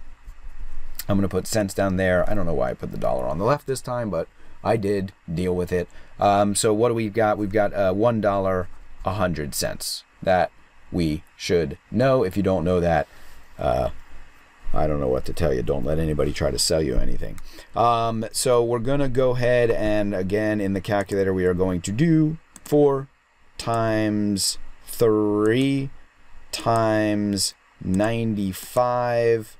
I'm going to put cents down there. I don't know why I put the dollar on the left this time, but I did deal with it. So what do we got? We've got $1.100. That we should know. If you don't know that, I don't know what to tell you. Don't let anybody try to sell you anything. So we're going to go ahead and again in the calculator we are going to do 4 times 3 times 95.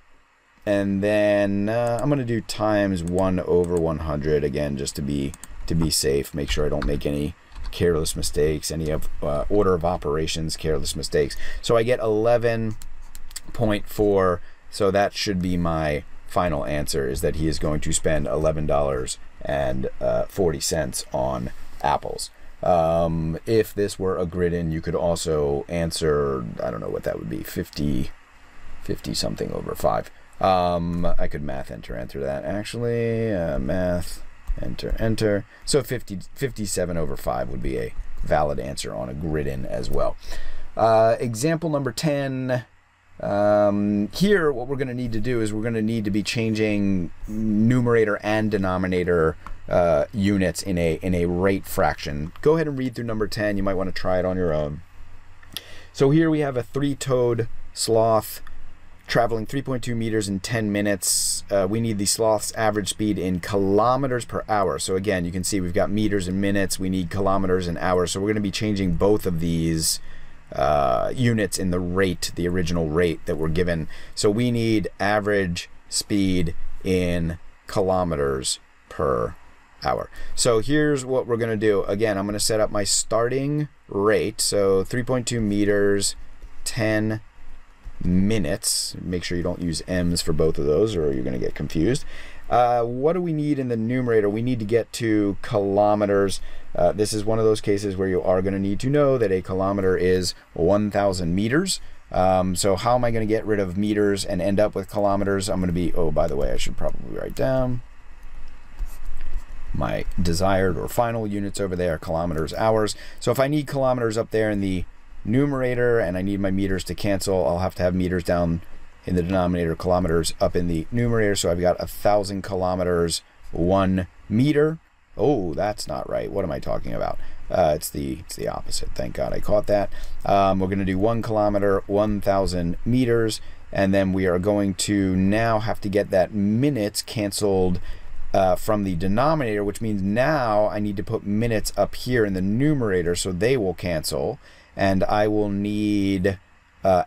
And then I'm going to do times 1 over 100 again, just to be safe. Make sure I don't make any careless mistakes, any of order of operations careless mistakes. So I get 11.4. So that should be my final answer, is that he is going to spend $11.40 on apples. If this were a gridden, you could also answer, I don't know what that would be, 50 something over 5. I could math enter that actually, math enter. So 57 over 5 would be a valid answer on a gridden as well. Example number 10. Here what we're going to need to do is we're going to need to be changing numerator and denominator units in a rate fraction. Go ahead and read through number 10. You might want to try it on your own. So here we have a three-toed sloth traveling 3.2 meters in 10 minutes. We need the sloth's average speed in kilometers per hour. So again, you can see we've got meters and minutes. We need kilometers and hours. So we're going to be changing both of these units in the rate, the original rate that we're given. So we need average speed in kilometers per hour. So here's what we're going to do. Again, I'm going to set up my starting rate. So 3.2 meters, 10 minutes. Make sure you don't use M's for both of those or you're going to get confused. What do we need in the numerator? We need to get to kilometers. This is one of those cases where you are going to need to know that a kilometer is 1,000 meters. So how am I going to get rid of meters and end up with kilometers? I'm going to be, oh, by the way, I should probably write down my desired or final units over there, kilometers, hours. So if I need kilometers up there in the numerator and I need my meters to cancel, I'll have to have meters down in the denominator, kilometers up in the numerator. So I've got 1,000 kilometers, 1 meter. Oh, that's not right. What am I talking about? It's the opposite. Thank God I caught that. We're going to do 1 kilometer, 1,000 meters, and then we are going to now have to get that minutes canceled from the denominator, which means now I need to put minutes up here in the numerator so they will cancel. And I will need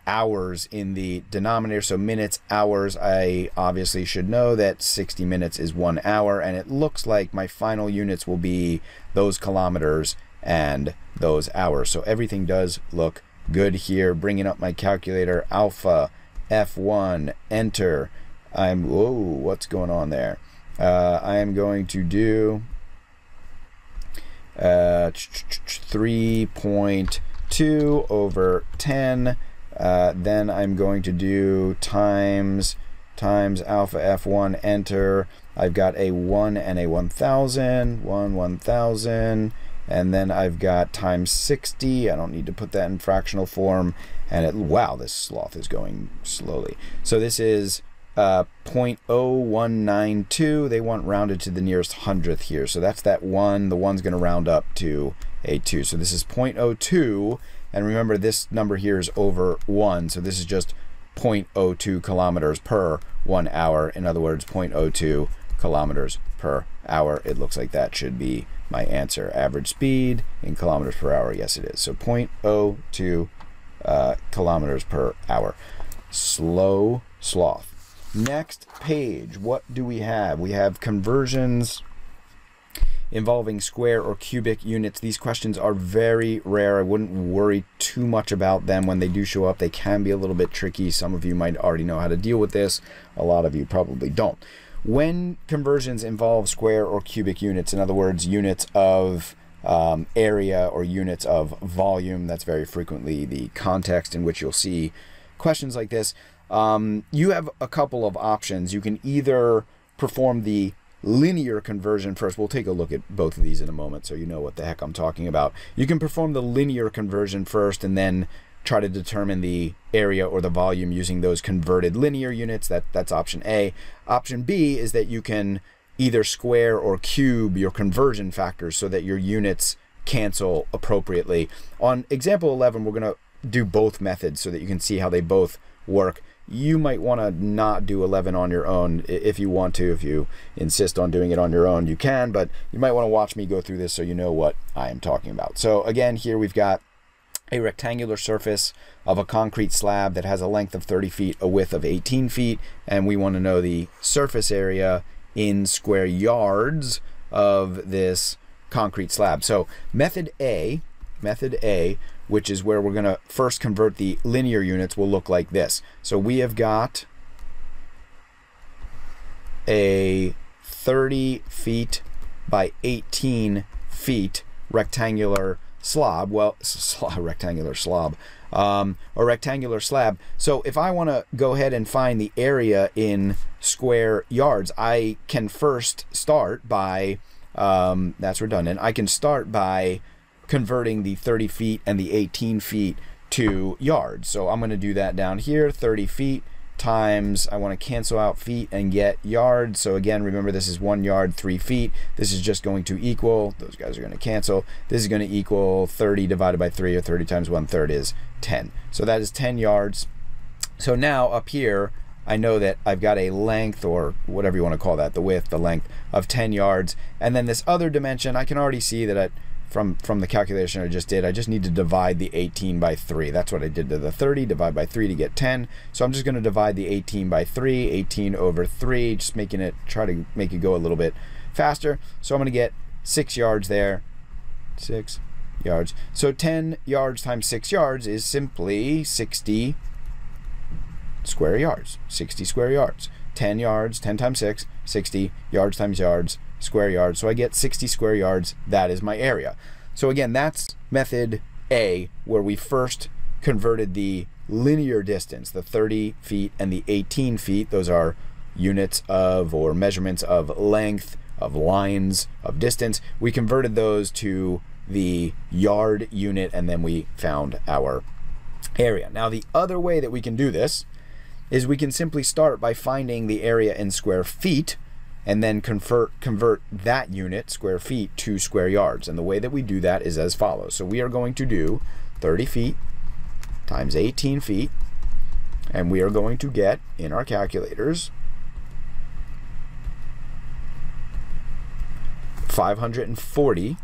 hours in the denominator. So minutes, hours, I obviously should know that 60 minutes is 1 hour, and it looks like my final units will be those kilometers and those hours. So everything does look good here. Bringing up my calculator, alpha, F1, enter. Whoa, what's going on there? I am going to do 3.2 over 10, then I'm going to do times alpha F1, enter. I've got a 1 and a 1,000, 1, 1,000, and then I've got times 60. I don't need to put that in fractional form, and wow, this sloth is going slowly. So this is 0.0192. They want rounded to the nearest hundredth here, so that's that 1. The 1's going to round up to a 2. So this is 0.02, and remember this number here is over 1, so this is just 0.02 kilometers per 1 hour. In other words, 0.02 kilometers per hour. It looks like that should be my answer. Average speed in kilometers per hour. Yes, it is. So 0.02 kilometers per hour. Slow sloth. Next page, what do we have? We have conversions involving square or cubic units. These questions are very rare. I wouldn't worry too much about them. When they do show up, they can be a little bit tricky. Some of you might already know how to deal with this. A lot of you probably don't. When conversions involve square or cubic units, in other words, units of area or units of volume, that's very frequently the context in which you'll see questions like this. You have a couple of options. You can either perform the linear conversion first. We'll take a look at both of these in a moment so you know what the heck I'm talking about. You can perform the linear conversion first and then try to determine the area or the volume using those converted linear units. That's option A. Option B is that you can either square or cube your conversion factors so that your units cancel appropriately. On example 11, we're going to do both methods so that you can see how they both work. You might want to not do 11 on your own if you want to. If you insist on doing it on your own, you can, but you might want to watch me go through this so you know what I am talking about. So again, here we've got a rectangular surface of a concrete slab that has a length of 30 feet, a width of 18 feet, and we want to know the surface area in square yards of this concrete slab. So method A, which is where we're going to first convert the linear units, will look like this. So we have got a 30 feet by 18 feet rectangular slab. Well, rectangular slab, or rectangular slab. So if I want to go ahead and find the area in square yards, I can first start by, that's redundant, I can start by converting the 30 feet and the 18 feet to yards. So I'm going to do that down here, 30 feet times I want to cancel out feet and get yards. So again, remember this is 1 yard, 3 feet. This is just going to equal, those guys are going to cancel. This is going to equal 30 divided by 3, or 30 times 1/3 is 10. So that is 10 yards. So now up here, I know that I've got a length, or whatever you want to call that, the width, the length of 10 yards. And then this other dimension, I can already see that from the calculation I just did, I just need to divide the 18 by 3. That's what I did to the 30, divide by 3 to get 10. So I'm just going to divide the 18 by 3, 18 over 3, just making it, try to make it go a little bit faster. So I'm going to get 6 yards there, 6 yards. So 10 yards times 6 yards is simply 60 square yards, 60 square yards. 10 yards, 10 times 6, 60, yards times yards, square yards. So I get 60 square yards. That is my area. So again, that's method A, where we first converted the linear distance, the 30 feet and the 18 feet. Those are units of, or measurements of, length, of lines, of distance. We converted those to the yard unit, and then we found our area. Now, the other way that we can do this is we can simply start by finding the area in square feet and then convert that unit, square feet, to square yards. And the way that we do that is as follows. So we are going to do 30 feet times 18 feet, and we are going to get, in our calculators, 540.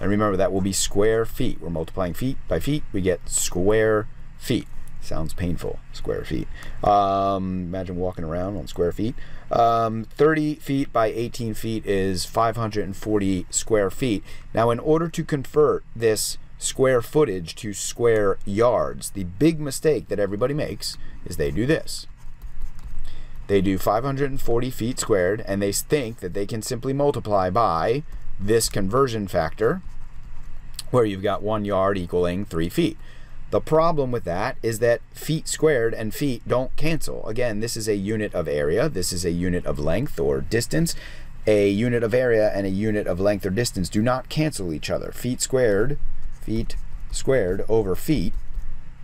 And remember, that will be square feet. We're multiplying feet by feet. We get square feet. Sounds painful, square feet. Imagine walking around on square feet. 30 feet by 18 feet is 540 square feet. Now, in order to convert this square footage to square yards, the big mistake that everybody makes is they do this. They do 540 feet squared, and they think that they can simply multiply by this conversion factor, where you've got 1 yard equaling 3 feet. The problem with that is that feet squared and feet don't cancel. Again, this is a unit of area. This is a unit of length or distance. A unit of area and a unit of length or distance do not cancel each other. Feet squared over feet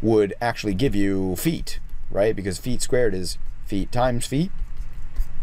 would actually give you feet, right? Because feet squared is feet times feet,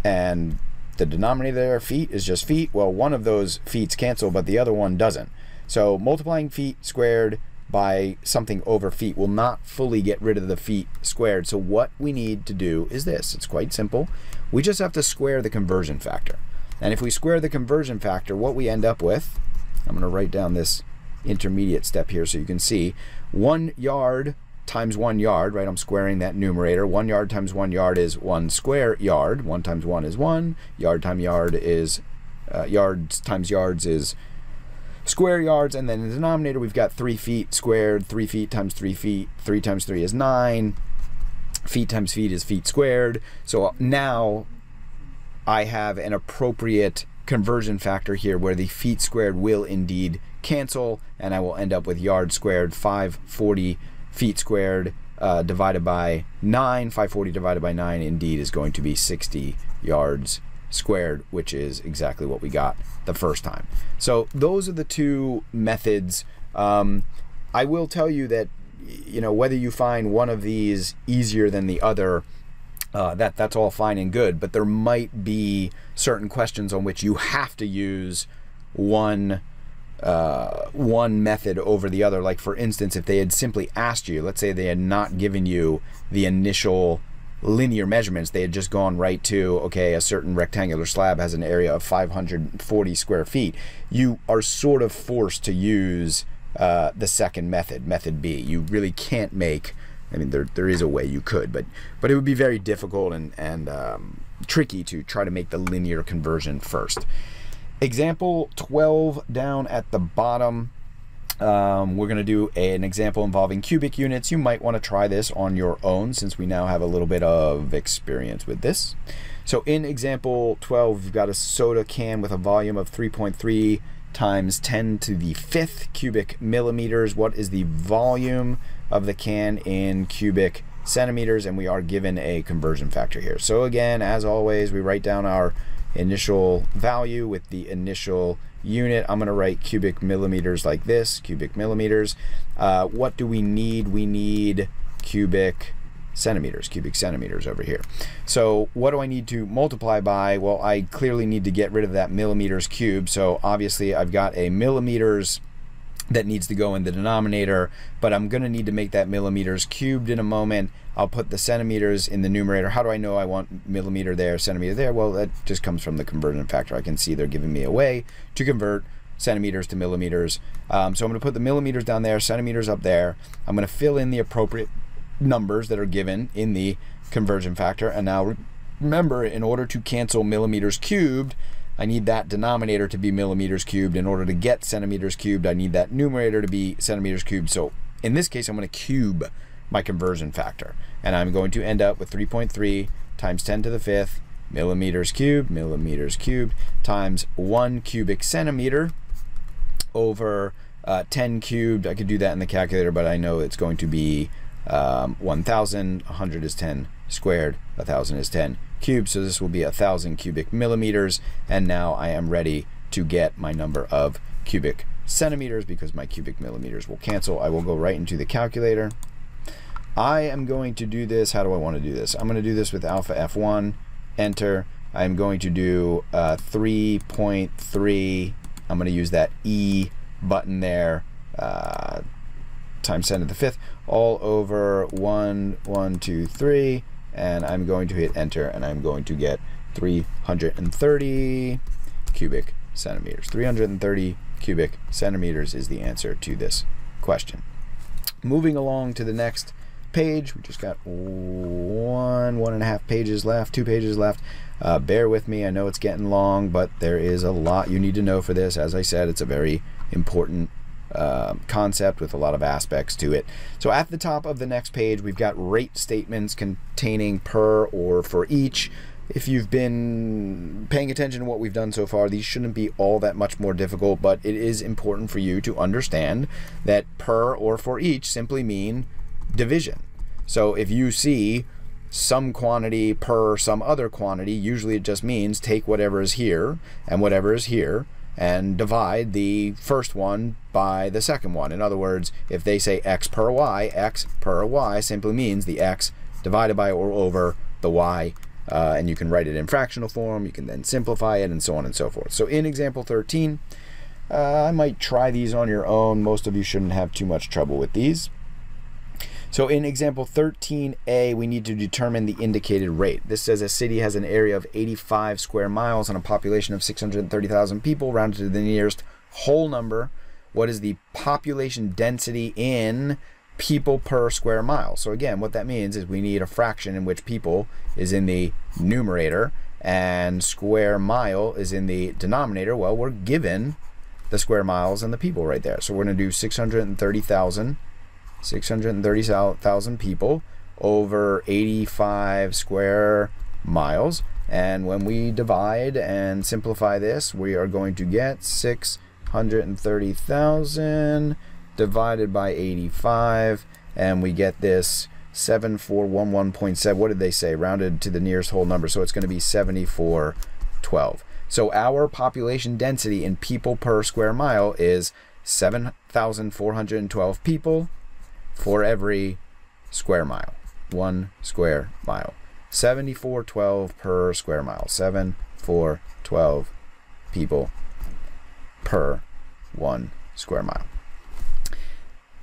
and the denominator there, feet, is just feet. Well, one of those feets cancel, but the other one doesn't. So multiplying feet squared by something over feet will not fully get rid of the feet squared. So what we need to do is this. It's quite simple. We just have to square the conversion factor. And if we square the conversion factor, what we end up with, I'm going to write down this intermediate step here so you can see, 1 yard times 1 yard, right? I'm squaring that numerator. 1 yard times 1 yard is 1 square yard. 1 times 1 is 1. Yard times yard is, yards times yards is square yards, and then in the denominator we've got 3 feet squared. 3 feet times 3 feet, 3 times 3 is 9. Feet times feet is feet squared. So now I have an appropriate conversion factor here where the feet squared will indeed cancel, and I will end up with yard squared, 540 feet squared divided by 9. 540 divided by 9 indeed is going to be 60 yards squared, which is exactly what we got the first time. So those are the two methods. I will tell you that, you know, whether you find one of these easier than the other, that's all fine and good, but there might be certain questions on which you have to use one method over the other. Like, for instance, if they had simply asked you, let's say they had not given you the initial linear measurements, they had just gone right to, okay, a certain rectangular slab has an area of 540 square feet, you are sort of forced to use the second method, method B. You really can't make, I mean, there is a way you could, but it would be very difficult and tricky to try to make the linear conversion first. Example 12 down at the bottom. We're going to do an example involving cubic units. You might want to try this on your own since we now have a little bit of experience with this. So in example 12, we've got a soda can with a volume of 3.3 times 10 to the 5th cubic millimeters. What is the volume of the can in cubic centimeters? And we are given a conversion factor here. So again, as always, we write down our initial value with the initial unit. I'm going to write cubic millimeters like this, cubic millimeters. What do we need? We need cubic centimeters, cubic centimeters over here. So what do I need to multiply by? Well, I clearly need to get rid of that millimeters cubed. So obviously I've got a millimeters that needs to go in the denominator, but I'm going to need to make that millimeters cubed in a moment. I'll put the centimeters in the numerator. How do I know I want millimeter there, centimeter there? Well, that just comes from the conversion factor. I can see they're giving me a way to convert centimeters to millimeters. So I'm going to put the millimeters down there, centimeters up there. I'm going to fill in the appropriate numbers that are given in the conversion factor. And now remember, in order to cancel millimeters cubed, I need that denominator to be millimeters cubed. In order to get centimeters cubed, I need that numerator to be centimeters cubed. So in this case, I'm going to cube my conversion factor, and I'm going to end up with 3.3 times 10 to the fifth millimeters cubed times 1 cubic centimeter over 10 cubed. I could do that in the calculator, but I know it's going to be 1,000. 100 is 10 squared, 1,000 is 10 cubed, so this will be 1,000 cubic millimeters. And now I am ready to get my number of cubic centimeters, because my cubic millimeters will cancel. I will go right into the calculator. I am going to do this. How do I want to do this? I'm going to do this with alpha F1, enter. I'm going to do 3.3. I'm going to use that E button there, times 10 to the fifth, all over 1, 1, 2, 3, and I'm going to hit enter, and I'm going to get 330 cubic centimeters. 330 cubic centimeters is the answer to this question. Moving along to the next page, we just got one and a half pages left, 2 pages left. Bear with me, I know it's getting long, but there is a lot you need to know for this. As I said, it's a very important concept with a lot of aspects to it. So at the top of the next page, we've got rate statements containing per or for each. If you've been paying attention to what we've done so far, these shouldn't be all that much more difficult, but it is important for you to understand that per or for each simply mean division. So if you see some quantity per some other quantity, usually it just means take whatever is here and whatever is here and divide the first one by the second one. In other words, if they say x per y simply means the x divided by or over the y, and you can write it in fractional form, you can then simplify it, and so on and so forth. So in example 13, I might try these on your own. Most of you shouldn't have too much trouble with these. So in example 13a, we need to determine the indicated rate. This says a city has an area of 85 square miles and a population of 630,000 people, rounded to the nearest whole number. What is the population density in people per square mile? So again, what that means is we need a fraction in which people is in the numerator and square mile is in the denominator. Well, we're given the square miles and the people right there. So we're going to do 630,000 people over 85 square miles. And when we divide and simplify this, we are going to get 630,000 divided by 85, and we get this 7411.7. What did they say? Rounded to the nearest whole number. So it's going to be 7412. So our population density in people per square mile is 7,412 people for every square mile, 1 square mile. 7412 per square mile, 7,412 people per 1 square mile.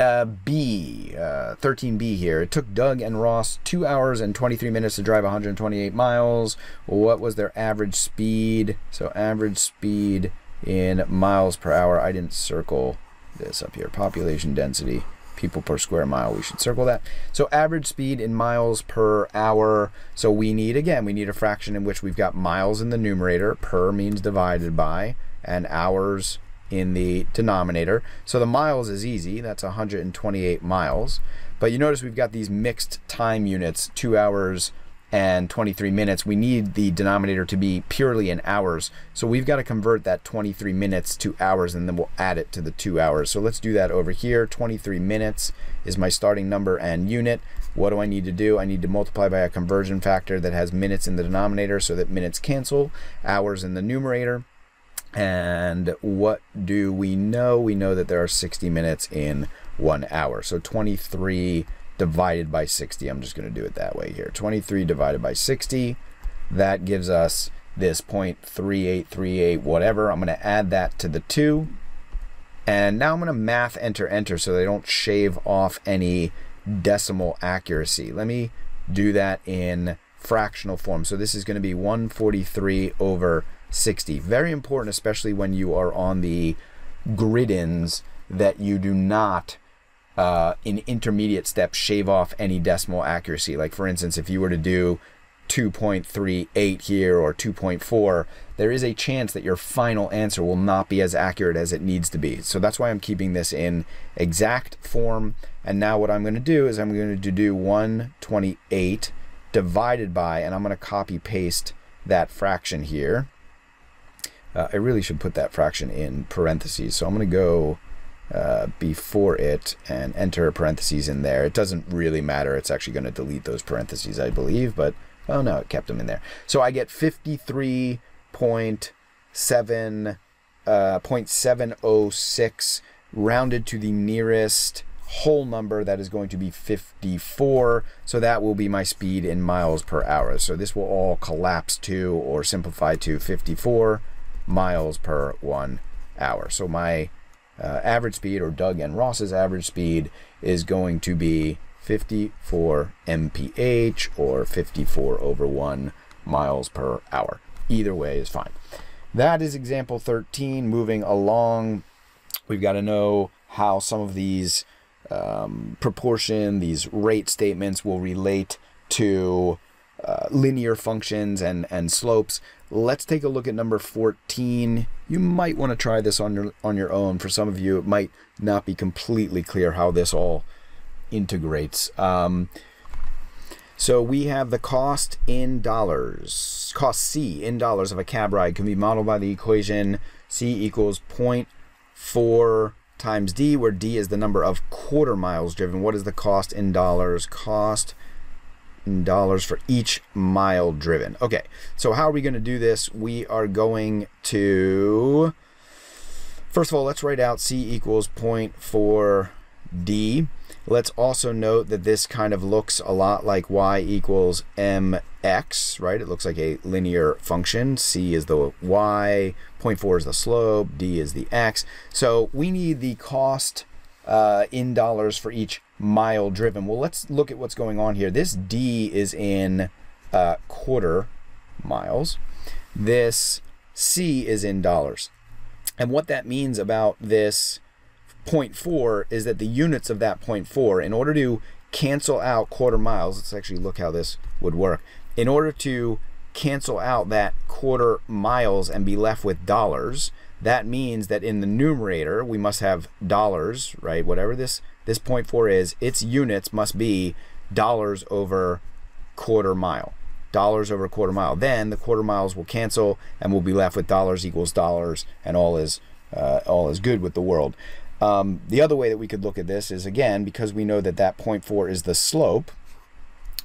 13B here. It took Doug and Ross 2 hours and 23 minutes to drive 128 miles. What was their average speed? So average speed in miles per hour. I didn't circle this up here. Population density, people per square mile, we should circle that. So average speed in miles per hour. So we need, again, we need a fraction in which we've got miles in the numerator, per means divided by, and hours in the denominator. So the miles is easy, that's 128 miles. But you notice we've got these mixed time units, 2 hours and 23 minutes. We need the denominator to be purely in hours. So we've got to convert that 23 minutes to hours, and then we'll add it to the 2 hours. So let's do that over here. 23 minutes is my starting number and unit. What do I need to do? I need to multiply by a conversion factor that has minutes in the denominator so that minutes cancel, hours in the numerator. And what do we know? We know that there are 60 minutes in 1 hour. So 23 divided by 60. I'm just going to do it that way here. 23 divided by 60. That gives us this 0.3838 whatever. I'm going to add that to the 2. And now I'm going to math enter so they don't shave off any decimal accuracy. Let me do that in fractional form. So this is going to be 143 over 60. Very important, especially when you are on the griddins, that you do not in intermediate steps shave off any decimal accuracy. Like for instance, if you were to do 2.38 here or 2.4, there is a chance that your final answer will not be as accurate as it needs to be. So that's why I'm keeping this in exact form. And now what I'm going to do is I'm going to do 128 divided by, and I'm going to copy paste that fraction here. I really should put that fraction in parentheses. So I'm going to go before it and enter parentheses in there. It doesn't really matter. It's actually going to delete those parentheses, I believe, but oh no, it kept them in there. So I get 53.706 rounded to the nearest whole number. That is going to be 54. So that will be my speed in miles per hour. So this will all collapse to or simplify to 54 miles per 1 hour. So my average speed, or Doug and Ross's average speed, is going to be 54 mph or 54 over 1 miles per hour. Either way is fine. That is example 13. Moving along, we've got to know how some of these proportion, these rate statements will relate to linear functions and slopes. Let's take a look at number 14. You might want to try this on your own. For some of you, it might not be completely clear how this all integrates. So we have the cost in dollars. Cost C in dollars of a cab ride can be modeled by the equation C equals 0.4 times D, where D is the number of quarter miles driven. What is the cost in dollars? Cost in dollars for each mile driven. Okay, so how are we going to do this? We are going to, first of all, let's write out C equals 0.4 D. Let's also note that this kind of looks a lot like y equals mx, right? It looks like a linear function. C is the y, 0.4 is the slope, D is the x. So we need the cost in dollars for each mile driven. Well, let's look at what's going on here. This D is in quarter miles. This C is in dollars. And what that means about this 0.4 is that the units of that 0.4, in order to cancel out quarter miles, let's actually look how this would work. In order to cancel out that quarter miles and be left with dollars, that means that in the numerator we must have dollars, right? Whatever this 0.4 is, its units must be dollars over quarter mile. Dollars over quarter mile. Then the quarter miles will cancel and we'll be left with dollars equals dollars, and all is good with the world. The other way that we could look at this is, again, because we know that that 0.4 is the slope.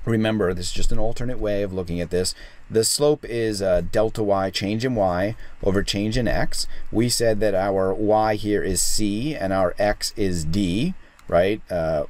Remember, this is just an alternate way of looking at this. The slope is delta y, change in y, over change in x. We said that our y here is c and our x is d, right?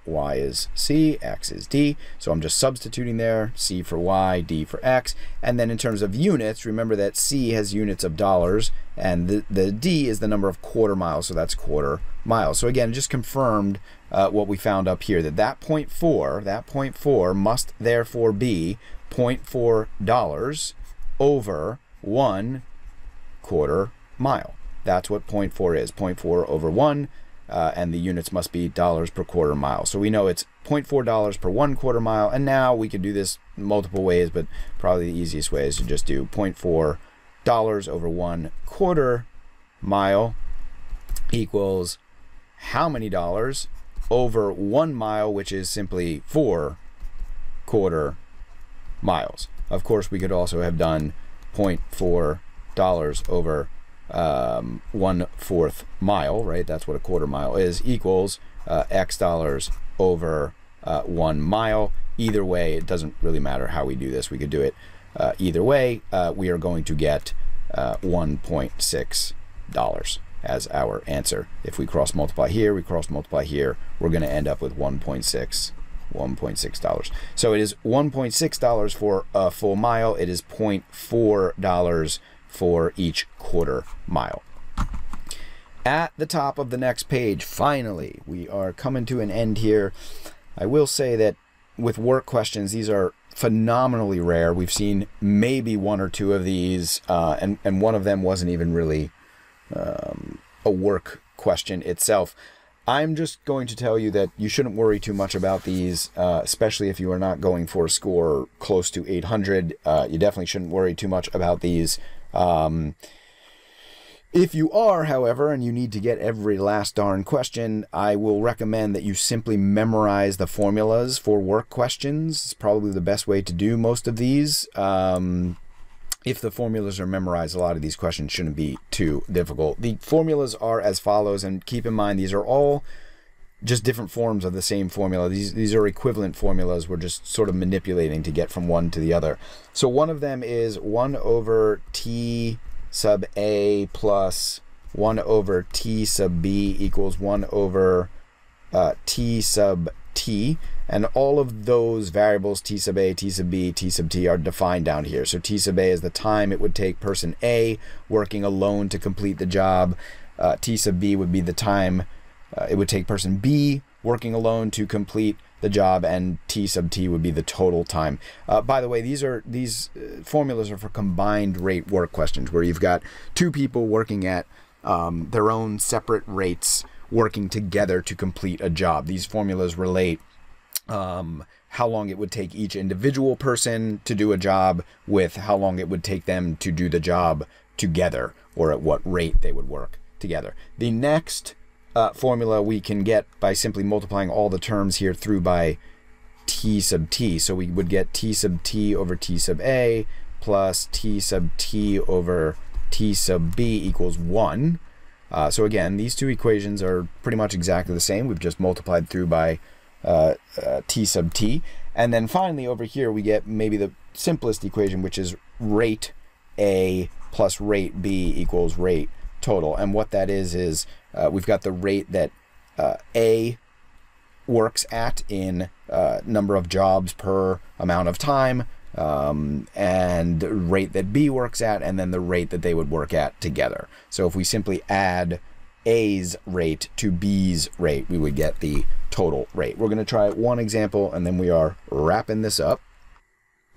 Y is c, x is d. So I'm just substituting there, c for y, d for x. And then in terms of units, remember that c has units of dollars, and the d is the number of quarter miles, so that's quarter miles. So again, just confirmed what we found up here, that that 0.4 must therefore be $0.4 over 1/4 mile. That's what 0.4 is, 0.4 over 1, and the units must be dollars per quarter mile. So we know it's $0.4 per 1/4 mile, and now we could do this multiple ways, but probably the easiest way is to just do $0.4 over 1/4 mile equals how many dollars over 1 mile, which is simply 4 quarter miles. Of course, we could also have done $0.4 over 1/4 mile, right? That's what a quarter mile is, equals X dollars over 1 mile. Either way, it doesn't really matter how we do this. We could do it either way. We are going to get $1.6 as our answer. If we cross multiply here, we cross multiply here, we're going to end up with 1.6 $1.6. So it is $1.6 for a full mile. It is $0.4 for each quarter mile. At the top of the next page, finally, we are coming to an end here. I will say that with work questions, these are phenomenally rare. We've seen maybe one or two of these, and one of them wasn't even really a work question itself. I'm just going to tell you that you shouldn't worry too much about these, especially if you are not going for a score close to 800. You definitely shouldn't worry too much about these. If you are, however, and you need to get every last darn question, I will recommend that you simply memorize the formulas for work questions. It's probably the best way to do most of these. If the formulas are memorized, a lot of these questions shouldn't be too difficult. The formulas are as follows, and keep in mind these are all just different forms of the same formula. These are equivalent formulas. We're just sort of manipulating to get from one to the other. So one of them is 1 over T sub A plus 1 over T sub B equals 1 over T sub T. And all of those variables, T sub A, T sub B, T sub T, are defined down here. So T sub A is the time it would take person A working alone to complete the job. T sub B would be the time it would take person B working alone to complete the job, and T sub T would be the total time. By the way, these formulas are for combined rate work questions, where you've got two people working at their own separate rates, working together to complete a job. These formulas relate how long it would take each individual person to do a job with how long it would take them to do the job together, or at what rate they would work together. The next formula we can get by simply multiplying all the terms here through by T sub T. So we would get T sub T over T sub A plus T sub T over T sub B equals 1. So again, these two equations are pretty much exactly the same. We've just multiplied through by T sub T. And then finally over here we get maybe the simplest equation, which is rate A plus rate B equals rate total. And what that is we've got the rate that A works at in number of jobs per amount of time, and rate that B works at, and then the rate that they would work at together. So if we simply add A's rate to B's rate, we would get the total rate. We're going to try one example, and then we are wrapping this up.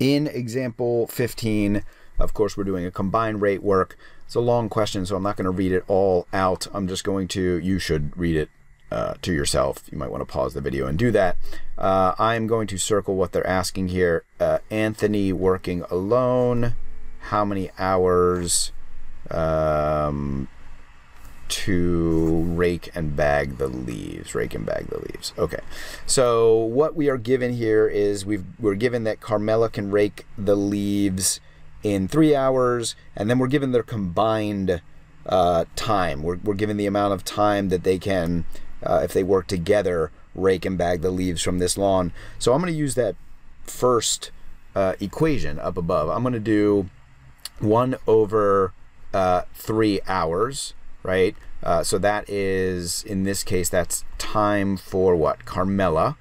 In example 15, of course, we're doing a combined rate work. It's a long question, so I'm not going to read it all out. I'm just going to, you should read it to yourself. You might want to pause the video and do that. I'm going to circle what they're asking here. Anthony working alone, how many hours to rake and bag the leaves, Okay, so what we are given here is we're given that Carmela can rake the leaves in 3 hours, and then we're given their combined time. We're given the amount of time that they can, if they work together, rake and bag the leaves from this lawn. So I'm going to use that first equation up above. I'm going to do 1 over 3 hours, right? So that is, in this case, that's time for what? Carmela,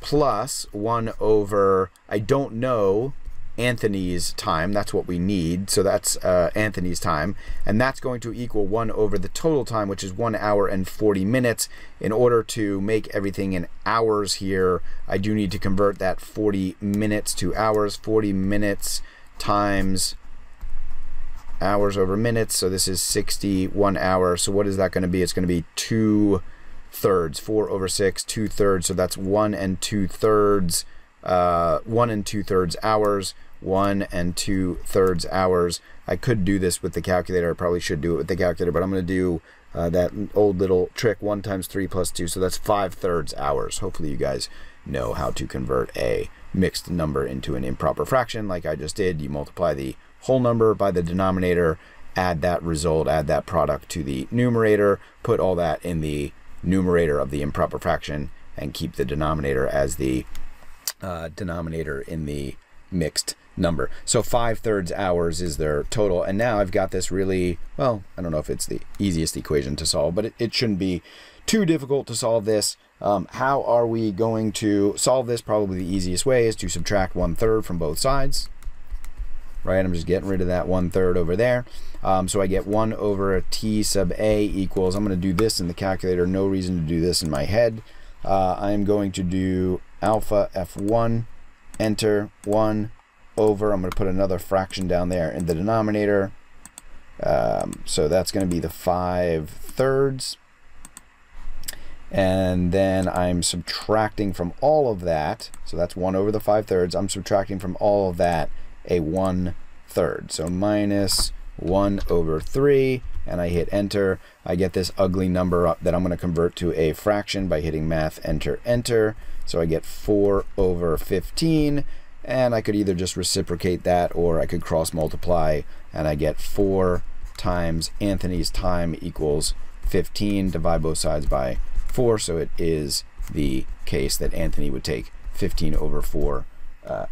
plus 1 over, I don't know, Anthony's time. That's what we need. So that's Anthony's time, and that's going to equal 1 over the total time, which is 1 hour and 40 minutes. In order to make everything in hours here, I do need to convert that 40 minutes to hours. 40 minutes times hours over minutes, so this is 61 hours. So what is that going to be? It's going to be 2/3, 4/6, 2/3. So that's 1 2/3. 1 2/3 hours, 1 2/3 hours. I could do this with the calculator. I probably should do it with the calculator, but I'm going to do that old little trick, 1 times 3 plus 2. So that's 5/3 hours. Hopefully you guys know how to convert a mixed number into an improper fraction like I just did. You multiply the whole number by the denominator, add that result, add that product to the numerator, put all that in the numerator of the improper fraction, and keep the denominator as the denominator in the mixed number. So 5/3 hours is their total, and now I've got this really, well, I don't know if it's the easiest equation to solve, but it shouldn't be too difficult to solve this. How are we going to solve this? Probably the easiest way is to subtract 1/3 from both sides. Right, I'm just getting rid of that 1/3 over there. So I get 1 over t sub a equals, I'm going to do this in the calculator, no reason to do this in my head. I'm going to do alpha f1, enter 1 over, I'm going to put another fraction down there in the denominator. So that's going to be the 5/3. And then I'm subtracting from all of that. So that's 1 over the 5/3. I'm subtracting from all of that a 1/3. So minus 1 over 3, and I hit enter. I get this ugly number up that I'm going to convert to a fraction by hitting math, enter, enter. So I get 4 over 15. And I could either just reciprocate that, or I could cross multiply, and I get 4 times Anthony's time equals 15. Divide both sides by 4, so it is the case that Anthony would take 15 over 4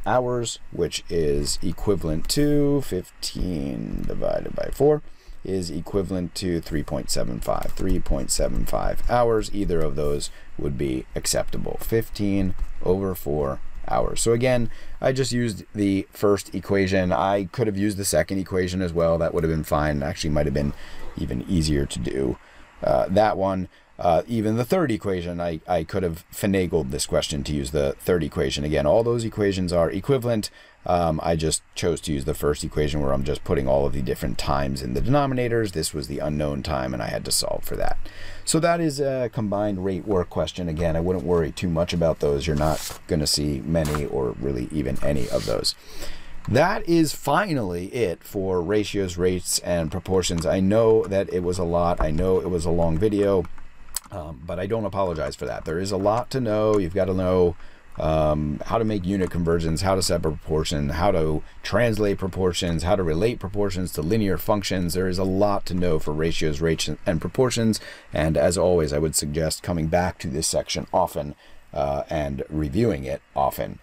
hours, which is equivalent to 15 divided by 4 is equivalent to 3.75 hours. Either of those would be acceptable. 15 over 4 hours. So again, I just used the first equation. I could have used the second equation as well. That would have been fine. Actually, might have been even easier to do that one. Even the third equation, I could have finagled this question to use the third equation. Again, all those equations are equivalent. I just chose to use the first equation where I'm just putting all of the different times in the denominators. This was the unknown time, and I had to solve for that. So that is a combined rate work question. Again, I wouldn't worry too much about those. You're not going to see many or really even any of those. That is finally it for ratios, rates, and proportions. I know that it was a lot. I know it was a long video. But I don't apologize for that. There is a lot to know. You've got to know how to make unit conversions, how to set proportion, how to translate proportions, how to relate proportions to linear functions. There is a lot to know for ratios, rates, and proportions. And as always, I would suggest coming back to this section often and reviewing it often.